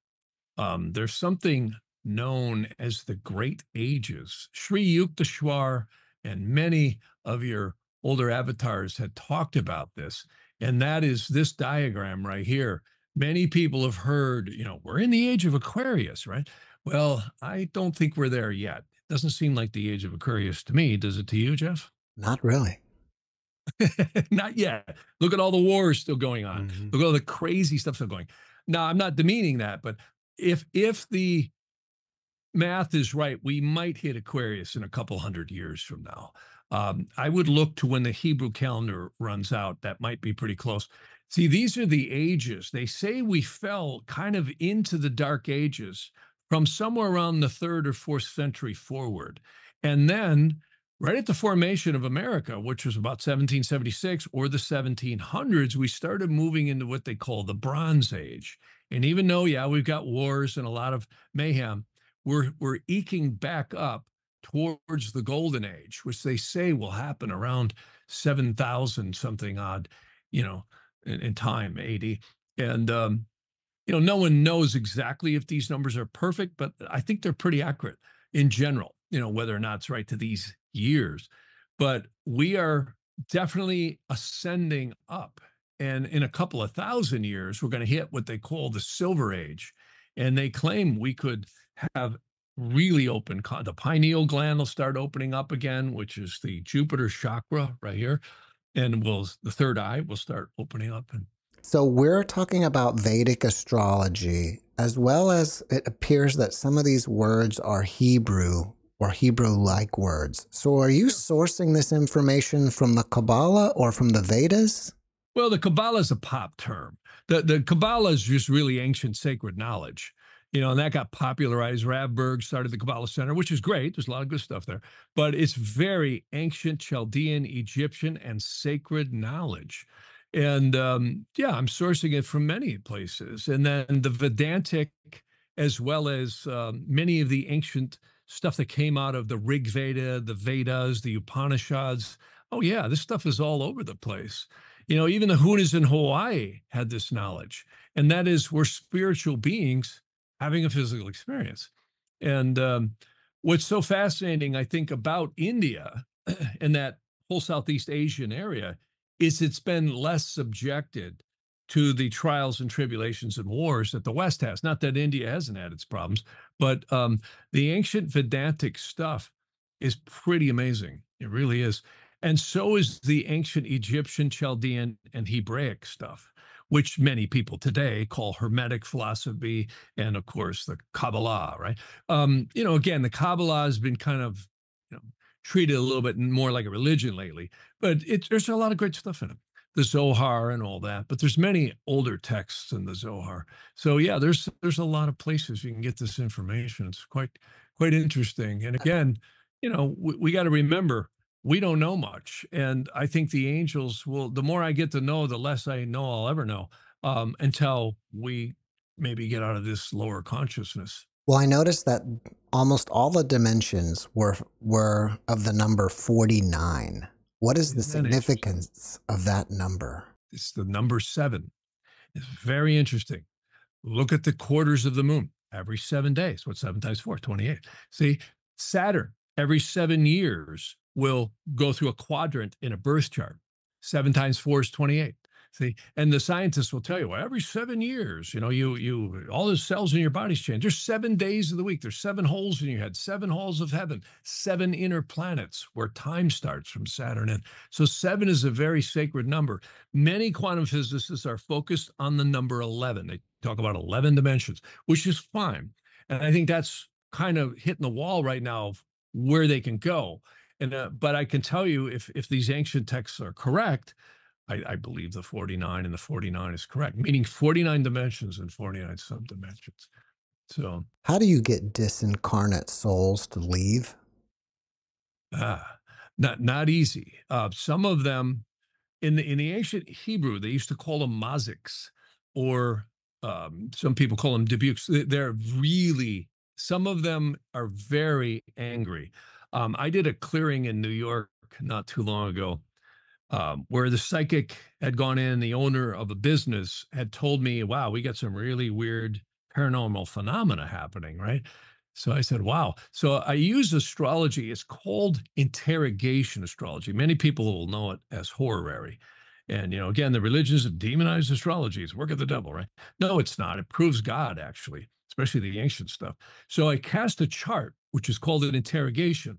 Um, there's something known as the Great Ages. Sri Yukteswar and many of your older avatars had talked about this. And that is this diagram right here. Many people have heard, you know, we're in the age of Aquarius, right? Well, I don't think we're there yet. It doesn't seem like the age of Aquarius to me. Does it to you, Jeff? Not really. Not yet. Look at all the wars still going on. Mm-hmm. Look at all the crazy stuff still going. Now, I'm not demeaning that, but if if the math is right, we might hit Aquarius in a couple hundred years from now. Um, I would look to when the Hebrew calendar runs out. That might be pretty close. See, these are the ages. They say we fell kind of into the Dark Ages from somewhere around the third or fourth century forward. And then right at the formation of America, which was about seventeen seventy-six or the seventeen hundreds, we started moving into what they call the Bronze Age. And even though, yeah, we've got wars and a lot of mayhem, we're, we're eking back up towards the Golden Age, which they say will happen around seven thousand something odd, you know, in, in time, A D. And, um, you know, no one knows exactly if these numbers are perfect, but I think they're pretty accurate in general, you know, whether or not it's right to these years. But we are definitely ascending up. And in a couple of thousand years, we're going to hit what they call the Silver Age. And they claim we could have really open, the pineal gland will start opening up again, which is the Jupiter chakra right here. And we'll, the third eye will start opening up. And so we're talking about Vedic astrology, as well as it appears that some of these words are Hebrew or Hebrew-like words. So are you sourcing this information from the Kabbalah or from the Vedas? Well, the Kabbalah is a pop term. The, the Kabbalah is just really ancient sacred knowledge. You know, and that got popularized. Ravberg started the Kabbalah Center, which is great. There's a lot of good stuff there. But it's very ancient Chaldean, Egyptian, and sacred knowledge. And um, yeah, I'm sourcing it from many places. And then the Vedantic, as well as um, many of the ancient stuff that came out of the Rig Veda, the Vedas, the Upanishads. Oh yeah, this stuff is all over the place. You know, even the Hunas in Hawaii had this knowledge. And that is we're spiritual beings having a physical experience. And um, what's so fascinating, I think, about India and that whole Southeast Asian area is it's been less subjected to the trials and tribulations and wars that the West has. Not that India hasn't had its problems, but um, the ancient Vedantic stuff is pretty amazing. It really is. And so is the ancient Egyptian, Chaldean, and Hebraic stuff, which many people today call Hermetic philosophy, and of course the Kabbalah, right? Um, you know, again, the Kabbalah has been kind of you know, treated a little bit more like a religion lately, but it, there's a lot of great stuff in it. The Zohar and all that, but there's many older texts in the Zohar. So yeah, there's there's a lot of places you can get this information. It's quite quite interesting. And again, you know, we, we got to remember, we don't know much. And I think the angels will, the more I get to know, the less I know I'll ever know um, until we maybe get out of this lower consciousness. Well, I noticed that almost all the dimensions were were of the number forty-nine. What is the significance of that number? It's the number seven. It's very interesting. Look at the quarters of the moon every seven days. What's seven times four? twenty-eight. See, Saturn every seven years will go through a quadrant in a birth chart. Seven times four is twenty-eight. See, and the scientists will tell you, well, every seven years, you know, you you all the cells in your body's change. There's seven days of the week. There's seven holes in your head, seven halls of heaven, seven inner planets where time starts from Saturn in. So seven is a very sacred number. Many quantum physicists are focused on the number eleven. They talk about eleven dimensions, which is fine. And I think that's kind of hitting the wall right now of where they can go. And uh, but I can tell you, if if these ancient texts are correct, I, I believe the forty-nine and the forty-nine is correct, meaning forty-nine dimensions and forty-nine subdimensions. So, how do you get disincarnate souls to leave? Ah, not not easy. Uh, some of them, in the in the ancient Hebrew, they used to call them maziks, or um, some people call them debukes. They're really some of them are very angry. Um, I did a clearing in New York not too long ago, um, where the psychic had gone in, the owner of a business had told me, wow, we got some really weird paranormal phenomena happening, right? So I said, wow. So I use astrology. It's called interrogation astrology. Many people will know it as horary. And, you know, again, the religions have demonized astrology. It's work of the devil, right? No, it's not. It proves God, actually, especially the ancient stuff. So I cast a chart, which is called an interrogation.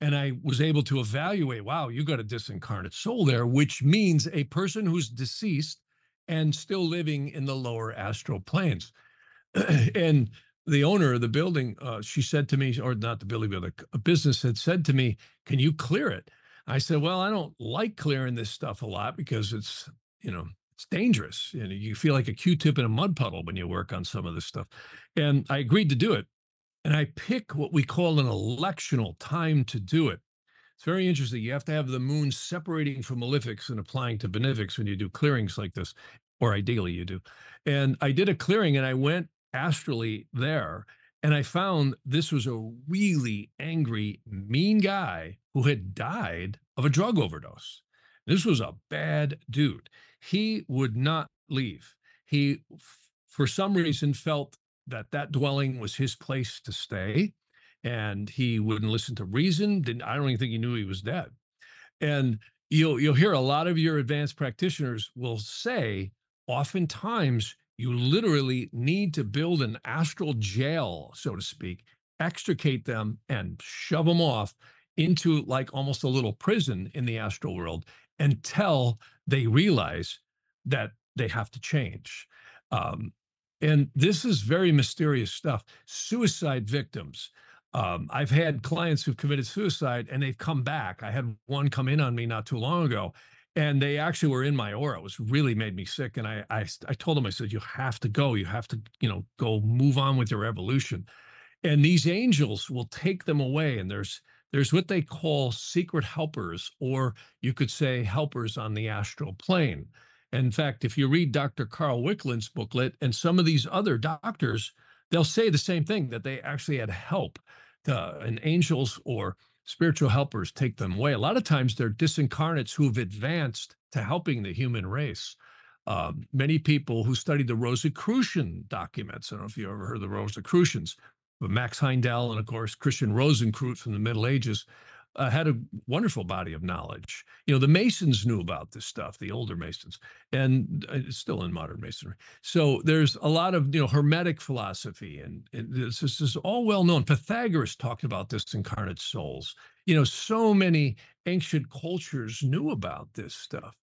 And I was able to evaluate, wow, you got a disincarnate soul there, which means a person who's deceased and still living in the lower astral planes. And the owner of the building, uh, she said to me, or not the building, but a business had said to me, can you clear it? I said, well, I don't like clearing this stuff a lot because it's, you know, it's dangerous. You know, you feel like a Q-tip in a mud puddle when you work on some of this stuff. And I agreed to do it. And I pick what we call an electional time to do it. It's very interesting. You have to have the moon separating from malefics and applying to benefics when you do clearings like this, or ideally you do. And I did a clearing and I went astrally there. And I found this was a really angry, mean guy who had died of a drug overdose. This was a bad dude. He would not leave. He, for some reason, felt that that dwelling was his place to stay, and he wouldn't listen to reason. Didn't, I don't even think he knew he was dead. And you'll, you'll hear a lot of your advanced practitioners will say, oftentimes, you literally need to build an astral jail, so to speak, extricate them and shove them off into like almost a little prison in the astral world until they realize that they have to change. Um, And this is very mysterious stuff. Suicide victims. Um, I've had clients who've committed suicide and they've come back. I had one come in on me not too long ago, and they actually were in my aura. It was really made me sick. And I, I, I told them, I said, you have to go. You have to, you know, go move on with your evolution. And these angels will take them away. And there's, there's what they call secret helpers, or you could say helpers on the astral plane. In fact, if you read Doctor Carl Wickland's booklet and some of these other doctors, they'll say the same thing, that they actually had help to, and angels or spiritual helpers take them away. A lot of times they're disincarnates who've advanced to helping the human race. Um, many people who studied the Rosicrucian documents, I don't know if you ever heard of the Rosicrucians, but Max Heindel and, of course, Christian Rosenkreuz from the Middle Ages, uh, had a wonderful body of knowledge. You know, the Masons knew about this stuff, the older Masons, and it's still in modern Masonry. So there's a lot of, you know, Hermetic philosophy, and, and this, this is all well known. Pythagoras talked about this, incarnate souls. You know, so many ancient cultures knew about this stuff.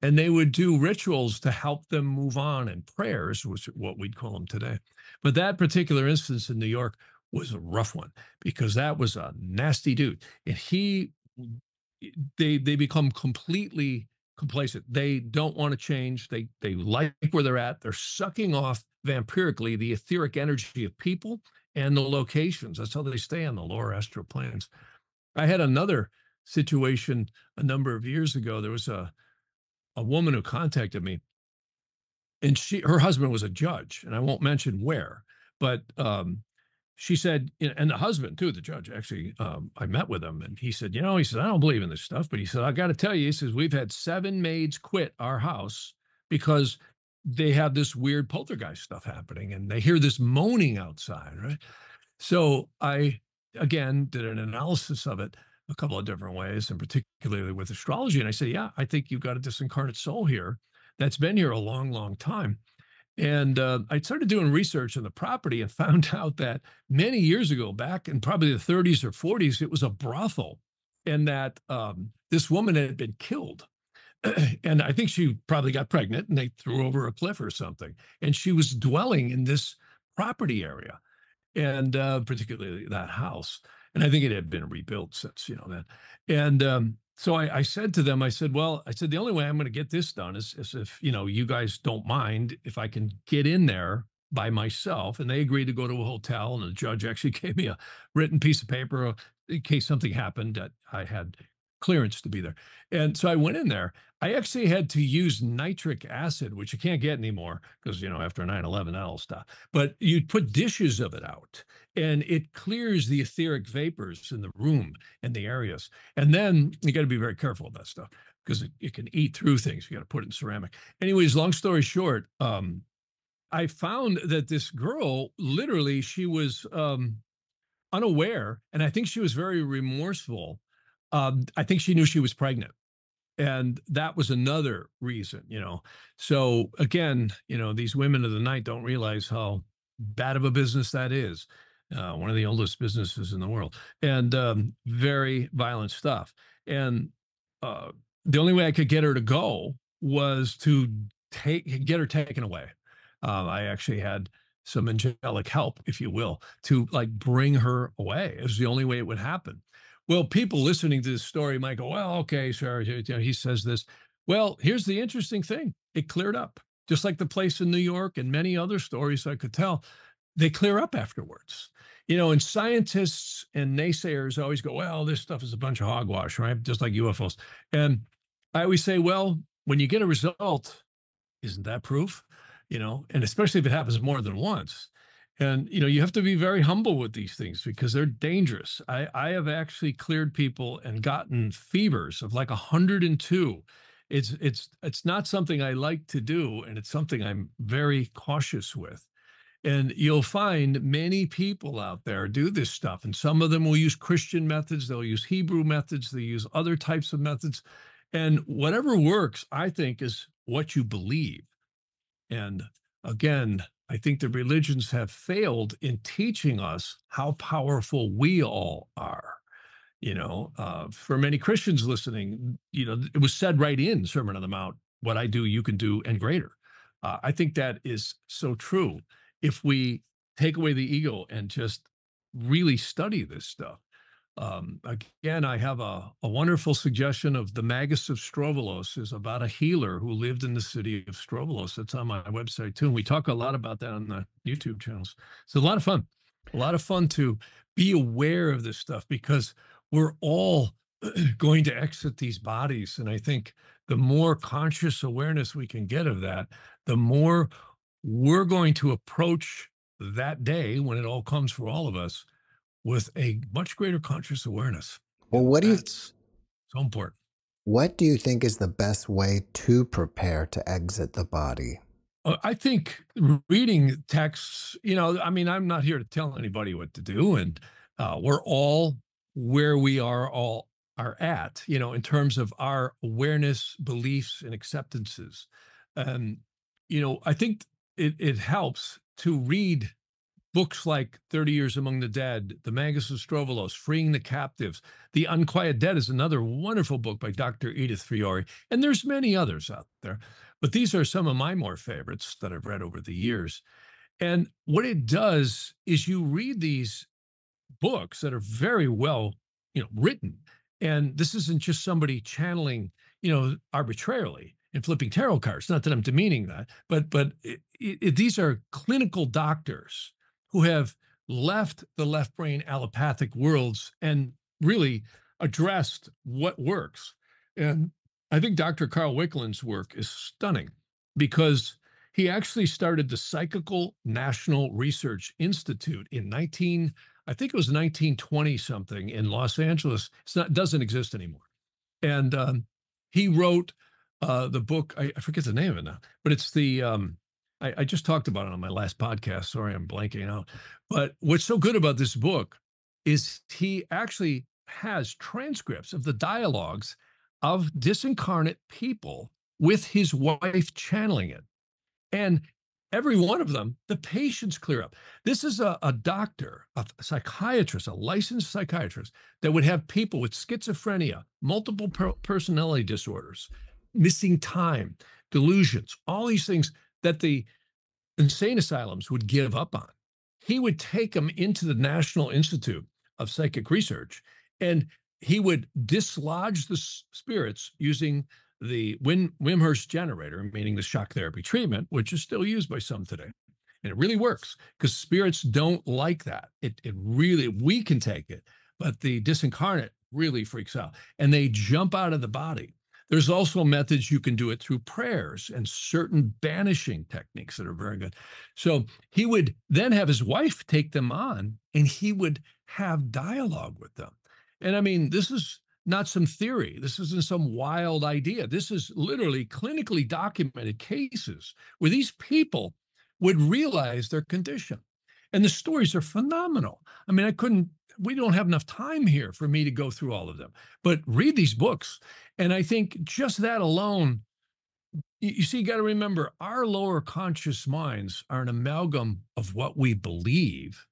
And they would do rituals to help them move on, and prayers, which is what we'd call them today. But that particular instance in New York was a rough one, because that was a nasty dude. And he, they they become completely complacent. They don't want to change. They, they like where they're at. They're sucking off vampirically the etheric energy of people and the locations. That's how they stay on the lower astral planes. I had another situation a number of years ago. There was a... a woman who contacted me, and she, her husband was a judge, and I won't mention where, but um, she said, and the husband too, the judge, actually, um, I met with him, and he said, you know, he said, I don't believe in this stuff, but he said, I got to tell you, he says, we've had seven maids quit our house because they have this weird poltergeist stuff happening, and they hear this moaning outside, right? So I, again, did an analysis of it a couple of different ways, and particularly with astrology. And I said, yeah, I think you've got a disincarnate soul here that's been here a long, long time. And uh, I started doing research on the property and found out that many years ago, back in probably the thirties or forties, it was a brothel, and that um, this woman had been killed. And I think she probably got pregnant, and they threw over a cliff or something. And she was dwelling in this property area, and uh, particularly that house. And I think it had been rebuilt since, you know, then. And um, so I, I said to them, I said, well, I said, the only way I'm going to get this done is, is if, you know, you guys don't mind if I can get in there by myself. And they agreed to go to a hotel. And the judge actually gave me a written piece of paper in case something happened that I had clearance to be there. And so I went in there. I actually had to use nitric acid, which you can't get anymore because, you know, after nine eleven, that'll stop. But you put dishes of it out, and it clears the etheric vapors in the room and the areas. And then you got to be very careful of that stuff because it, it can eat through things. You got to put it in ceramic. Anyways, long story short, um, I found that this girl, literally, she was um, unaware, and I think she was very remorseful. Um, I think she knew she was pregnant, and that was another reason, you know. So again, you know, these women of the night don't realize how bad of a business that is. Uh, one of the oldest businesses in the world, and um, very violent stuff. And uh, the only way I could get her to go was to take, get her taken away. Uh, I actually had some angelic help, if you will, to like bring her away. It was the only way it would happen. Well, people listening to this story might go, well, okay, sir, he says this. Well, here's the interesting thing. It cleared up. Just like the place in New York and many other stories I could tell, they clear up afterwards. You know, and scientists and naysayers always go, well, this stuff is a bunch of hogwash, right? Just like U F Os. And I always say, well, when you get a result, isn't that proof? You know, and especially if it happens more than once. And, you know, you have to be very humble with these things because they're dangerous. I, I have actually cleared people and gotten fevers of like one hundred and two. It's, it's, it's not something I like to do, and it's something I'm very cautious with. And you'll find many people out there do this stuff. And some of them will use Christian methods. They'll use Hebrew methods. They use other types of methods. And whatever works, I think, is what you believe. And again, I think the religions have failed in teaching us how powerful we all are. You know, uh, for many Christians listening, you know, it was said right in Sermon on the Mount, what I do, you can do, and greater. Uh, I think that is so true. If we take away the ego and just really study this stuff. Um, again, I have a, a wonderful suggestion of the Magus of Strovolos, is about a healer who lived in the city of Strovolos. That's on my website too. And we talk a lot about that on the YouTube channels. It's a lot of fun, a lot of fun to be aware of this stuff, because we're all going to exit these bodies. And I think the more conscious awareness we can get of that, the more we're going to approach that day when it all comes for all of us with a much greater conscious awareness. Well, what do you, that's so important. What do you think is the best way to prepare to exit the body? Uh, I think reading texts, you know, I mean, I'm not here to tell anybody what to do, and uh, we're all where we are all are at, you know, in terms of our awareness, beliefs, and acceptances. Um, you know, I think it, it helps to read books like thirty years Among the Dead, The Magus of Strovolos, Freeing the Captives. The Unquiet Dead is another wonderful book by Doctor Edith Fiore, and there's many others out there. But these are some of my more favorites that I've read over the years. And what it does is you read these books that are very well, you know, written. And this isn't just somebody channeling, you know, arbitrarily and flipping tarot cards. Not that I'm demeaning that, but but it, it, these are clinical doctors who have left the left brain allopathic worlds and really addressed what works. And I think Doctor Carl Wickland's work is stunning because he actually started the Psychical National Research Institute in nineteen, I think it was nineteen twenty something in Los Angeles. It's not, doesn't exist anymore. And um, he wrote uh, the book, I, I forget the name of it now, but it's the, um, I, I just talked about it on my last podcast. Sorry, I'm blanking out. But what's so good about this book is he actually has transcripts of the dialogues of disincarnate people with his wife channeling it. And every one of them, the patients clear up. This is a, a doctor, a psychiatrist, a licensed psychiatrist that would have people with schizophrenia, multiple per personality disorders, missing time, delusions, all these things that the insane asylums would give up on. He would take them into the National Institute of Psychic Research, and he would dislodge the spirits using the Wimhurst generator, meaning the shock therapy treatment, which is still used by some today. And it really works because spirits don't like that. It, it really, we can take it, but the disincarnate really freaks out and they jump out of the body. There's also methods you can do it through prayers and certain banishing techniques that are very good. So he would then have his wife take them on and he would have dialogue with them. And I mean, this is not some theory. This isn't some wild idea. This is literally clinically documented cases where these people would realize their condition. And the stories are phenomenal. I mean, I couldn't, we don't have enough time here for me to go through all of them, but read these books. And I think just that alone, you, you see, you got to remember our lower conscious minds are an amalgam of what we believe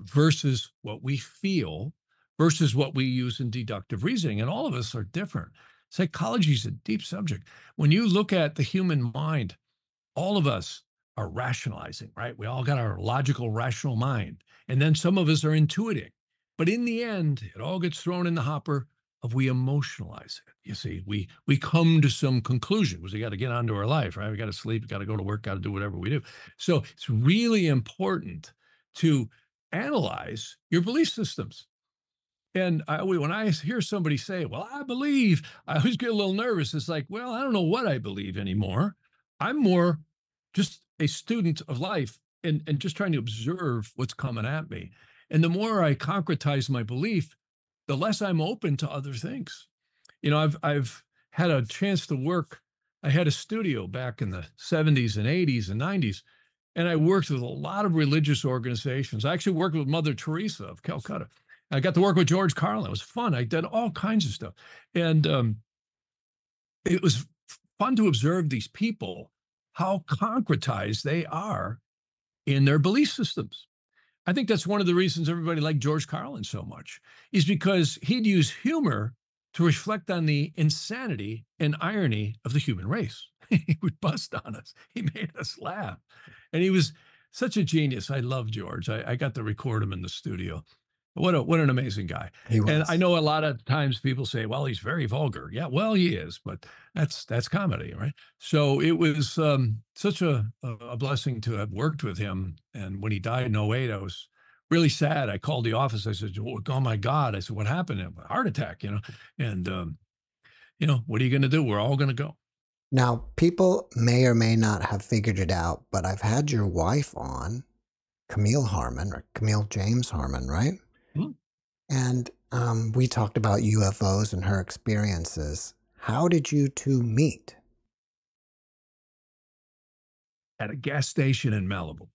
versus what we feel versus what we use in deductive reasoning. And all of us are different. Psychology is a deep subject. When you look at the human mind, all of us are rationalizing, right? We all got our logical, rational mind. And then some of us are intuiting. But in the end, it all gets thrown in the hopper of we emotionalize it. You see, we we come to some conclusion because we got to get on to our life, right? We got to sleep, got to go to work, got to do whatever we do. So it's really important to analyze your belief systems. And I, when I hear somebody say, well, I believe, I always get a little nervous. It's like, well, I don't know what I believe anymore. I'm more just a student of life and, and just trying to observe what's coming at me. And the more I concretize my belief, the less I'm open to other things. You know, I've, I've had a chance to work. I had a studio back in the seventies and eighties and nineties. And I worked with a lot of religious organizations. I actually worked with Mother Teresa of Calcutta. I got to work with George Carlin. It was fun. I did all kinds of stuff. And um, it was fun to observe these people, how concretized they are in their belief systems. I think that's one of the reasons everybody liked George Carlin so much, is because he'd use humor to reflect on the insanity and irony of the human race. He would bust on us. He made us laugh. And he was such a genius. I love George. I, I got to record him in the studio. What a, what an amazing guy. And I know a lot of times people say, well, he's very vulgar. Yeah, well, he is, but that's that's comedy, right? So it was um, such a, a blessing to have worked with him. And when he died in oh eight, I was really sad. I called the office. I said, oh, my God. I said, what happened? A heart attack, you know? And, um, you know, what are you going to do? We're all going to go. Now, people may or may not have figured it out, but I've had your wife on, Camille Harman, or Camille James Harman, right? And um, we talked about U F Os and her experiences. How did you two meet? At a gas station in Malibu.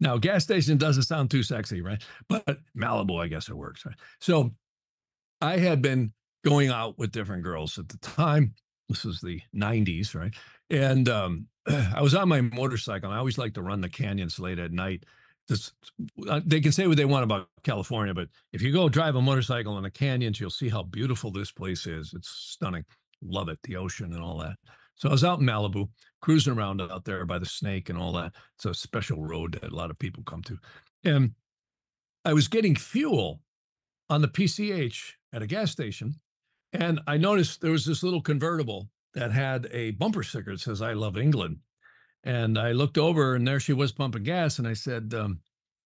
Now, gas station doesn't sound too sexy, right? But Malibu, I guess it works. Right? So I had been going out with different girls at the time. This was the nineties, right? And um, I was on my motorcycle, and I always like to run the canyons late at night. This, they can say what they want about California, but if you go drive a motorcycle in the canyons, you'll see how beautiful this place is. It's stunning. Love it, the ocean and all that. So I was out in Malibu, cruising around out there by the Snake and all that. It's a special road that a lot of people come to. And I was getting fuel on the P C H at a gas station, and I noticed there was this little convertible that had a bumper sticker that says, "I love England." And I looked over, and there she was pumping gas. And I said, um,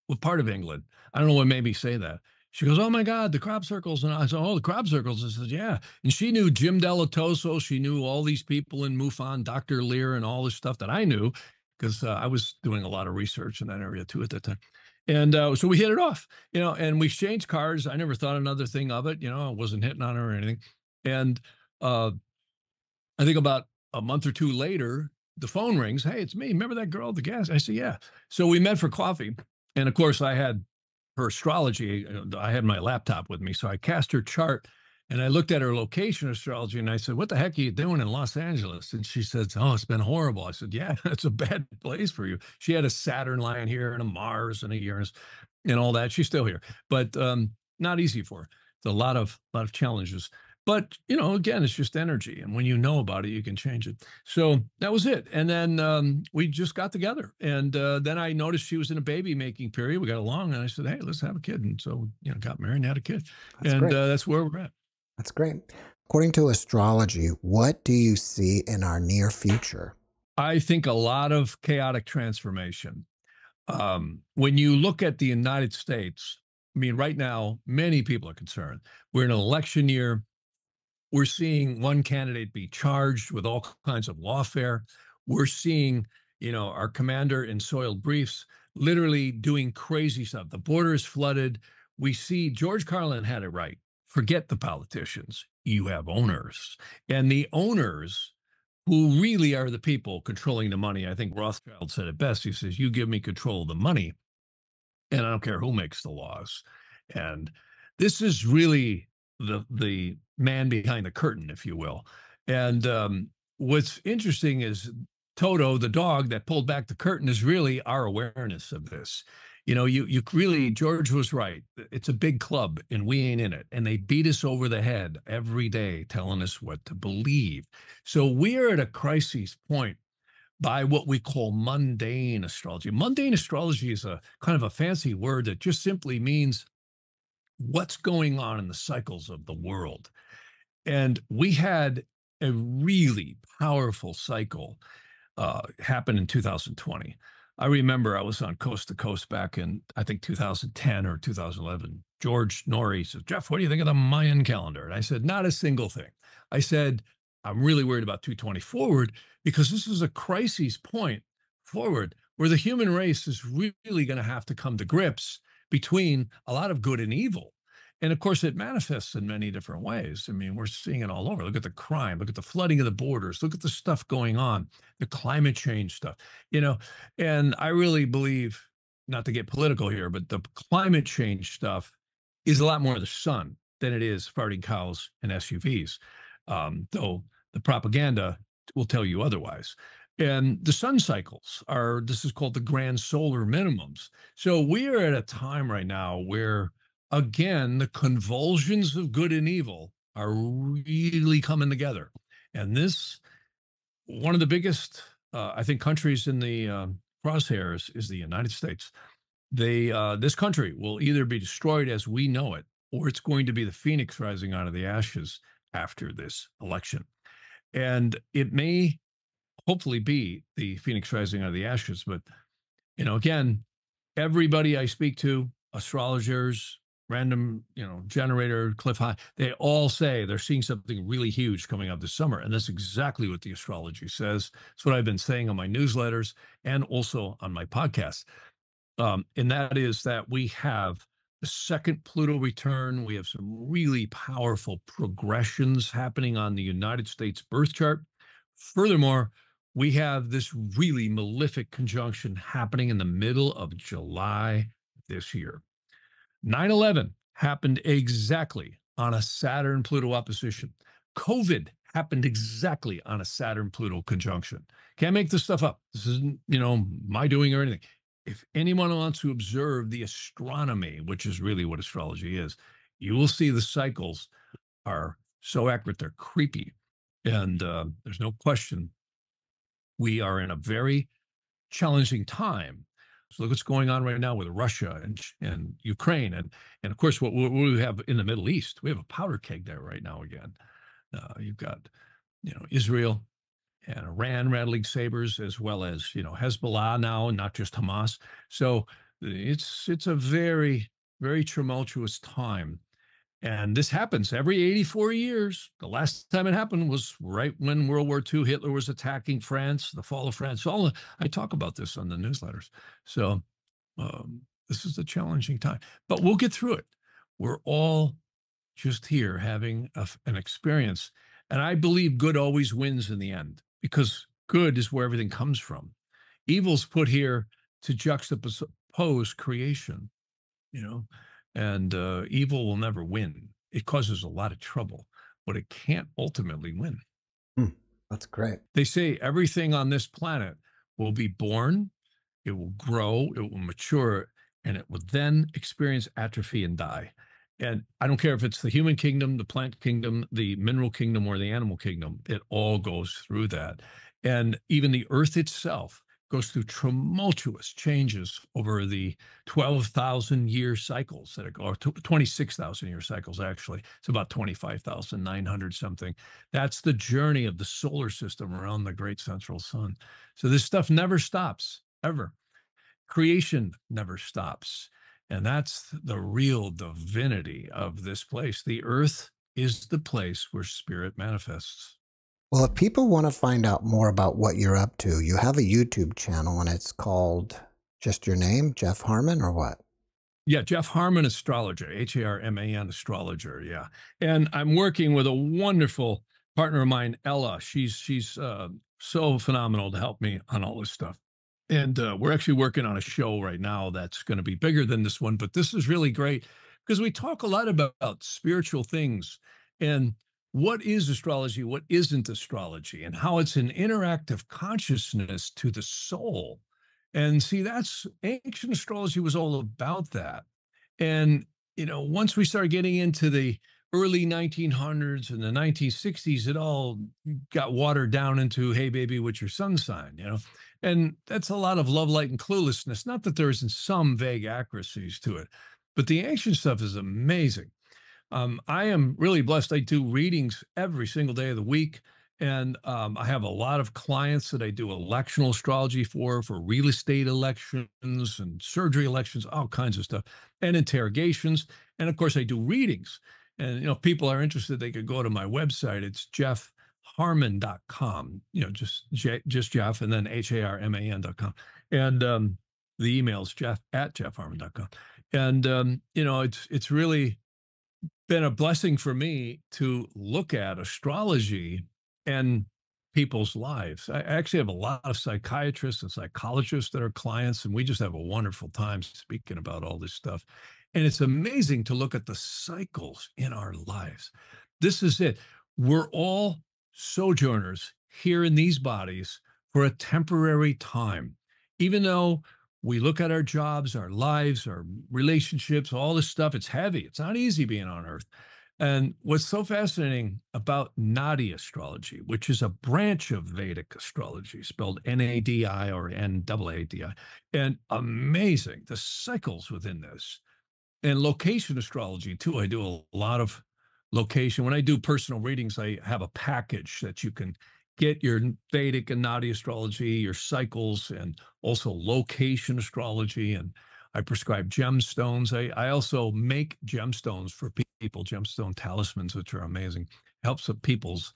"What part of England?" I don't know what made me say that. She goes, "Oh my God, the crop circles." And I said, "Oh, the crop circles." I said, "Yeah." And she knew Jim Della Tosso. She knew all these people in MUFON, Doctor Lear, and all this stuff that I knew, because uh, I was doing a lot of research in that area too at that time. And uh, so we hit it off, you know, and we exchanged cars. I never thought another thing of it. You know, I wasn't hitting on her or anything. And uh, I think about a month or two later, the phone rings. "Hey, it's me. Remember that girl at the gas?" I said, "Yeah." So we met for coffee. And of course, I had her astrology. I had my laptop with me. So I cast her chart, and I looked at her location astrology, and I said, "What the heck are you doing in Los Angeles?" And she said, "Oh, it's been horrible." I said, "Yeah, it's a bad place for you." She had a Saturn lying here and a Mars and a Uranus and all that. She's still here, but um, not easy for her. It's a lot of, lot of challenges. But, you know, again, it's just energy. And when you know about it, you can change it. So that was it. And then um, we just got together. And uh, then I noticed she was in a baby making period. We got along, and I said, "Hey, let's have a kid." And so, you know, got married and had a kid. That's and uh, that's where we're at. That's great. According to astrology, what do you see in our near future? I think a lot of chaotic transformation. Um, when you look at the United States, I mean, right now, many people are concerned. We're in an election year. We're seeing one candidate be charged with all kinds of lawfare. We're seeing, you know, our commander in soiled briefs literally doing crazy stuff. The border is flooded. We see George Carlin had it right. Forget the politicians. You have owners. And the owners who really are the people controlling the money. I think Rothschild said it best. He says, "You give me control of the money, and I don't care who makes the laws." And this is really the the man behind the curtain, if you will. And um, what's interesting is Toto, the dog that pulled back the curtain, is really our awareness of this. You know, you you really, George was right. It's a big club, and we ain't in it. And they beat us over the head every day, telling us what to believe. So we're at a crisis point by what we call mundane astrology. Mundane astrology is a kind of a fancy word that just simply means what's going on in the cycles of the world. And we had a really powerful cycle uh, happen in two thousand twenty. I remember I was on Coast to Coast back in, I think, two thousand ten or two thousand eleven. George Norrie says, "Jeff, what do you think of the Mayan calendar?" And I said, "Not a single thing." I said, "I'm really worried about two twenty forward, because this is a crisis point forward where the human race is really going to have to come to grips between a lot of good and evil." And of course, it manifests in many different ways. I mean, we're seeing it all over. Look at the crime. Look at the flooding of the borders. Look at the stuff going on, the climate change stuff, you know. And I really believe, not to get political here, but the climate change stuff is a lot more the sun than it is farting cows and S U Vs, um, though the propaganda will tell you otherwise. And the sun cycles are, this is called the grand solar minimums. So we are at a time right now where, again, the convulsions of good and evil are really coming together. And this, one of the biggest, uh, I think, countries in the uh, crosshairs is the United States. They, uh, this country will either be destroyed as we know it, or it's going to be the phoenix rising out of the ashes after this election. And it may hopefully be the phoenix rising out of the ashes. But, you know, again, everybody I speak to, astrologers, random, you know, generator, Cliff High, they all say they're seeing something really huge coming up this summer. And that's exactly what the astrology says. It's what I've been saying on my newsletters and also on my podcast. Um, and that is that we have the second Pluto return. We have some really powerful progressions happening on the United States birth chart. Furthermore, we have this really malefic conjunction happening in the middle of July this year. nine eleven happened exactly on a Saturn-Pluto opposition. COVID happened exactly on a Saturn-Pluto conjunction. Can't make this stuff up. This isn't, you know, my doing or anything. If anyone wants to observe the astronomy, which is really what astrology is, you will see the cycles are so accurate, they're creepy. And uh, there's no question we are in a very challenging time. So look what's going on right now with Russia and and Ukraine. And, and of course, what, what we have in the Middle East, we have a powder keg there right now again. Uh, you've got, you know, Israel and Iran rattling sabers, as well as, you know, Hezbollah now, not just Hamas. So it's it's a very, very tumultuous time. And this happens every eighty-four years. The last time it happened was right when World War Two, Hitler was attacking France, the fall of France. All I talk about this on the newsletters. So um, this is a challenging time, but we'll get through it. We're all just here having a, an experience. And I believe good always wins in the end, because good is where everything comes from. Evil's put here to juxtapose creation, you know. And uh, evil will never win. It causes a lot of trouble, but it can't ultimately win. Hmm, that's great. They say everything on this planet will be born, it will grow, it will mature, and it will then experience atrophy and die. And I don't care if it's the human kingdom, the plant kingdom, the mineral kingdom, or the animal kingdom, it all goes through that. And even the earth itself goes through tumultuous changes over the twelve thousand year cycles that are, or twenty-six thousand year cycles, actually. It's about twenty-five thousand nine hundred something. That's the journey of the solar system around the great central sun. So this stuff never stops, ever. Creation never stops. And that's the real divinity of this place. The earth is the place where spirit manifests. Well, if people want to find out more about what you're up to, you have a YouTube channel, and it's called just your name, Jeff Harman, or what? Yeah, Jeff Harman Astrologer, H A R M A N Astrologer, yeah. And I'm working with a wonderful partner of mine, Ella. She's she's uh, so phenomenal to help me on all this stuff. And uh, we're actually working on a show right now that's going to be bigger than this one, but this is really great because we talk a lot about spiritual things and what is astrology, what isn't astrology, and how it's an interactive consciousness to the soul. And see, that's ancient astrology was all about that. And, you know, once we started getting into the early nineteen hundreds and the nineteen sixties, it all got watered down into, hey, baby, what's your sun sign, you know? And that's a lot of love, light, and cluelessness. Not that there isn't some vague accuracies to it, but the ancient stuff is amazing. Um, I am really blessed. I do readings every single day of the week, and um, I have a lot of clients that I do electional astrology for, for real estate elections and surgery elections, all kinds of stuff, and interrogations. And of course, I do readings. And, you know, if people are interested, they could go to my website. It's jeff harman dot com, you know, just, J just Jeff, and then H A R M A N dot com. And um, the email is jeff at jeff harman dot com. And, um, you know, it's it's really been a blessing for me to look at astrology and people's lives. I actually have a lot of psychiatrists and psychologists that are clients, and we just have a wonderful time speaking about all this stuff. And it's amazing to look at the cycles in our lives. This is it. We're all sojourners here in these bodies for a temporary time, even though we look at our jobs, our lives, our relationships, all this stuff. It's heavy. It's not easy being on Earth. And what's so fascinating about Nadi astrology, which is a branch of Vedic astrology, spelled N A D I or N A A D I, and amazing, the cycles within this. And location astrology, too. I do a lot of location. When I do personal readings, I have a package that you can get your Vedic and Nadi astrology, your cycles, and also location astrology. And I prescribe gemstones. I, I also make gemstones for people, gemstone talismans, which are amazing. Helps with people's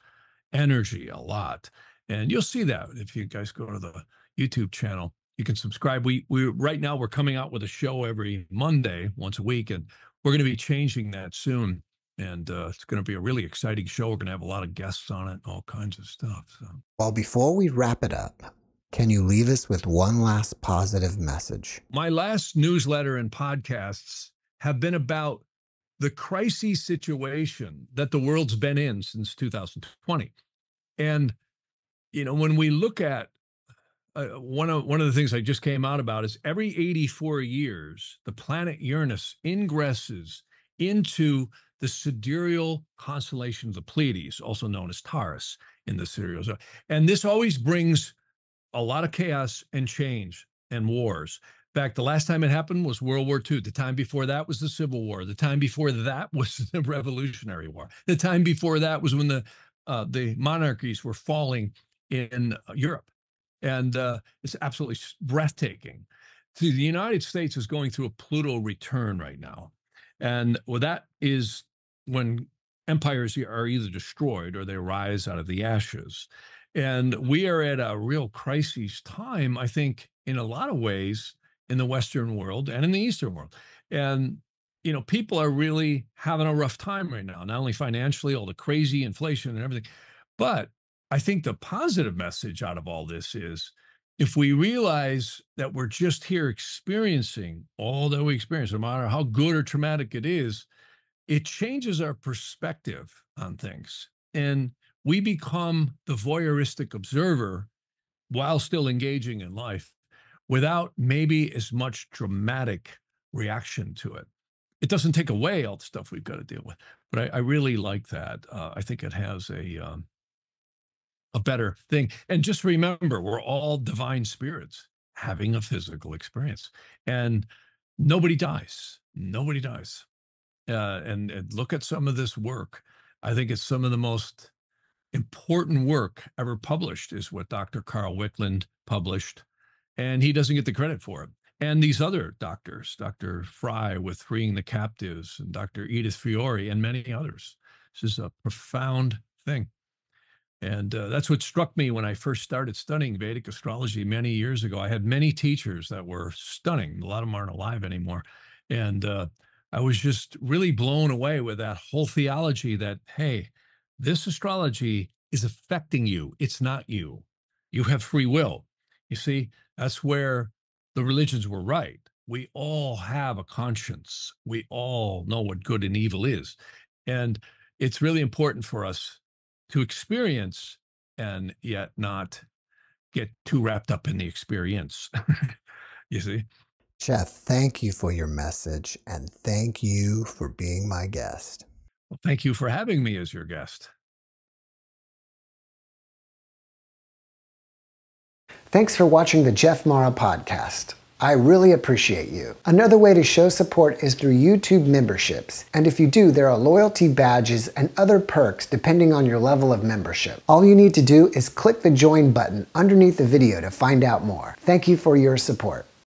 energy a lot. And you'll see that if you guys go to the YouTube channel. You can subscribe. We, we right now, we're coming out with a show every Monday, once a week, and we're going to be changing that soon. And uh, it's going to be a really exciting show. We're going to have a lot of guests on it and all kinds of stuff. So. Well, before we wrap it up, can you leave us with one last positive message? My last newsletter and podcasts have been about the crisis situation that the world's been in since two thousand twenty. And, you know, when we look at uh, one of one of the things I just came out about is every eighty-four years, the planet Uranus ingresses into the sidereal constellation of the Pleiades, also known as Taurus in the sidereal zone. And this always brings a lot of chaos and change and wars. In fact, the last time it happened was World War Two. The time before that was the Civil War. The time before that was the Revolutionary War. The time before that was when the uh, the monarchies were falling in Europe. And uh, it's absolutely breathtaking. See, the United States is going through a Pluto return right now. And well, that is when empires are either destroyed or they rise out of the ashes. And we are at a real crisis time, I think, in a lot of ways, in the Western world and in the Eastern world. And, you know, people are really having a rough time right now, not only financially, all the crazy inflation and everything. But I think the positive message out of all this is, if we realize that we're just here experiencing all that we experience, no matter how good or traumatic it is, it changes our perspective on things. And we become the voyeuristic observer while still engaging in life without maybe as much dramatic reaction to it. It doesn't take away all the stuff we've got to deal with, but I, I really like that. Uh, I think it has a... Um, a better thing. And just remember, we're all divine spirits having a physical experience, and nobody dies. Nobody dies. Uh, and, and look at some of this work. I think it's some of the most important work ever published is what Doctor Carl Wickland published, and he doesn't get the credit for it. And these other doctors, Doctor Fry with Freeing the Captives and Doctor Edith Fiore and many others. This is a profound thing. And uh, that's what struck me when I first started studying Vedic astrology many years ago. I had many teachers that were stunning. A lot of them aren't alive anymore. And uh, I was just really blown away with that whole theology that, hey, this astrology is affecting you. It's not you. You have free will. You see, that's where the religions were right. We all have a conscience. We all know what good and evil is. And it's really important for us to experience and yet not get too wrapped up in the experience, you see? Jeff, thank you for your message, and thank you for being my guest. Well, thank you for having me as your guest. Thanks for watching the Jeff Mara Podcast. I really appreciate you. Another way to show support is through YouTube memberships. And if you do, there are loyalty badges and other perks depending on your level of membership. All you need to do is click the join button underneath the video to find out more. Thank you for your support.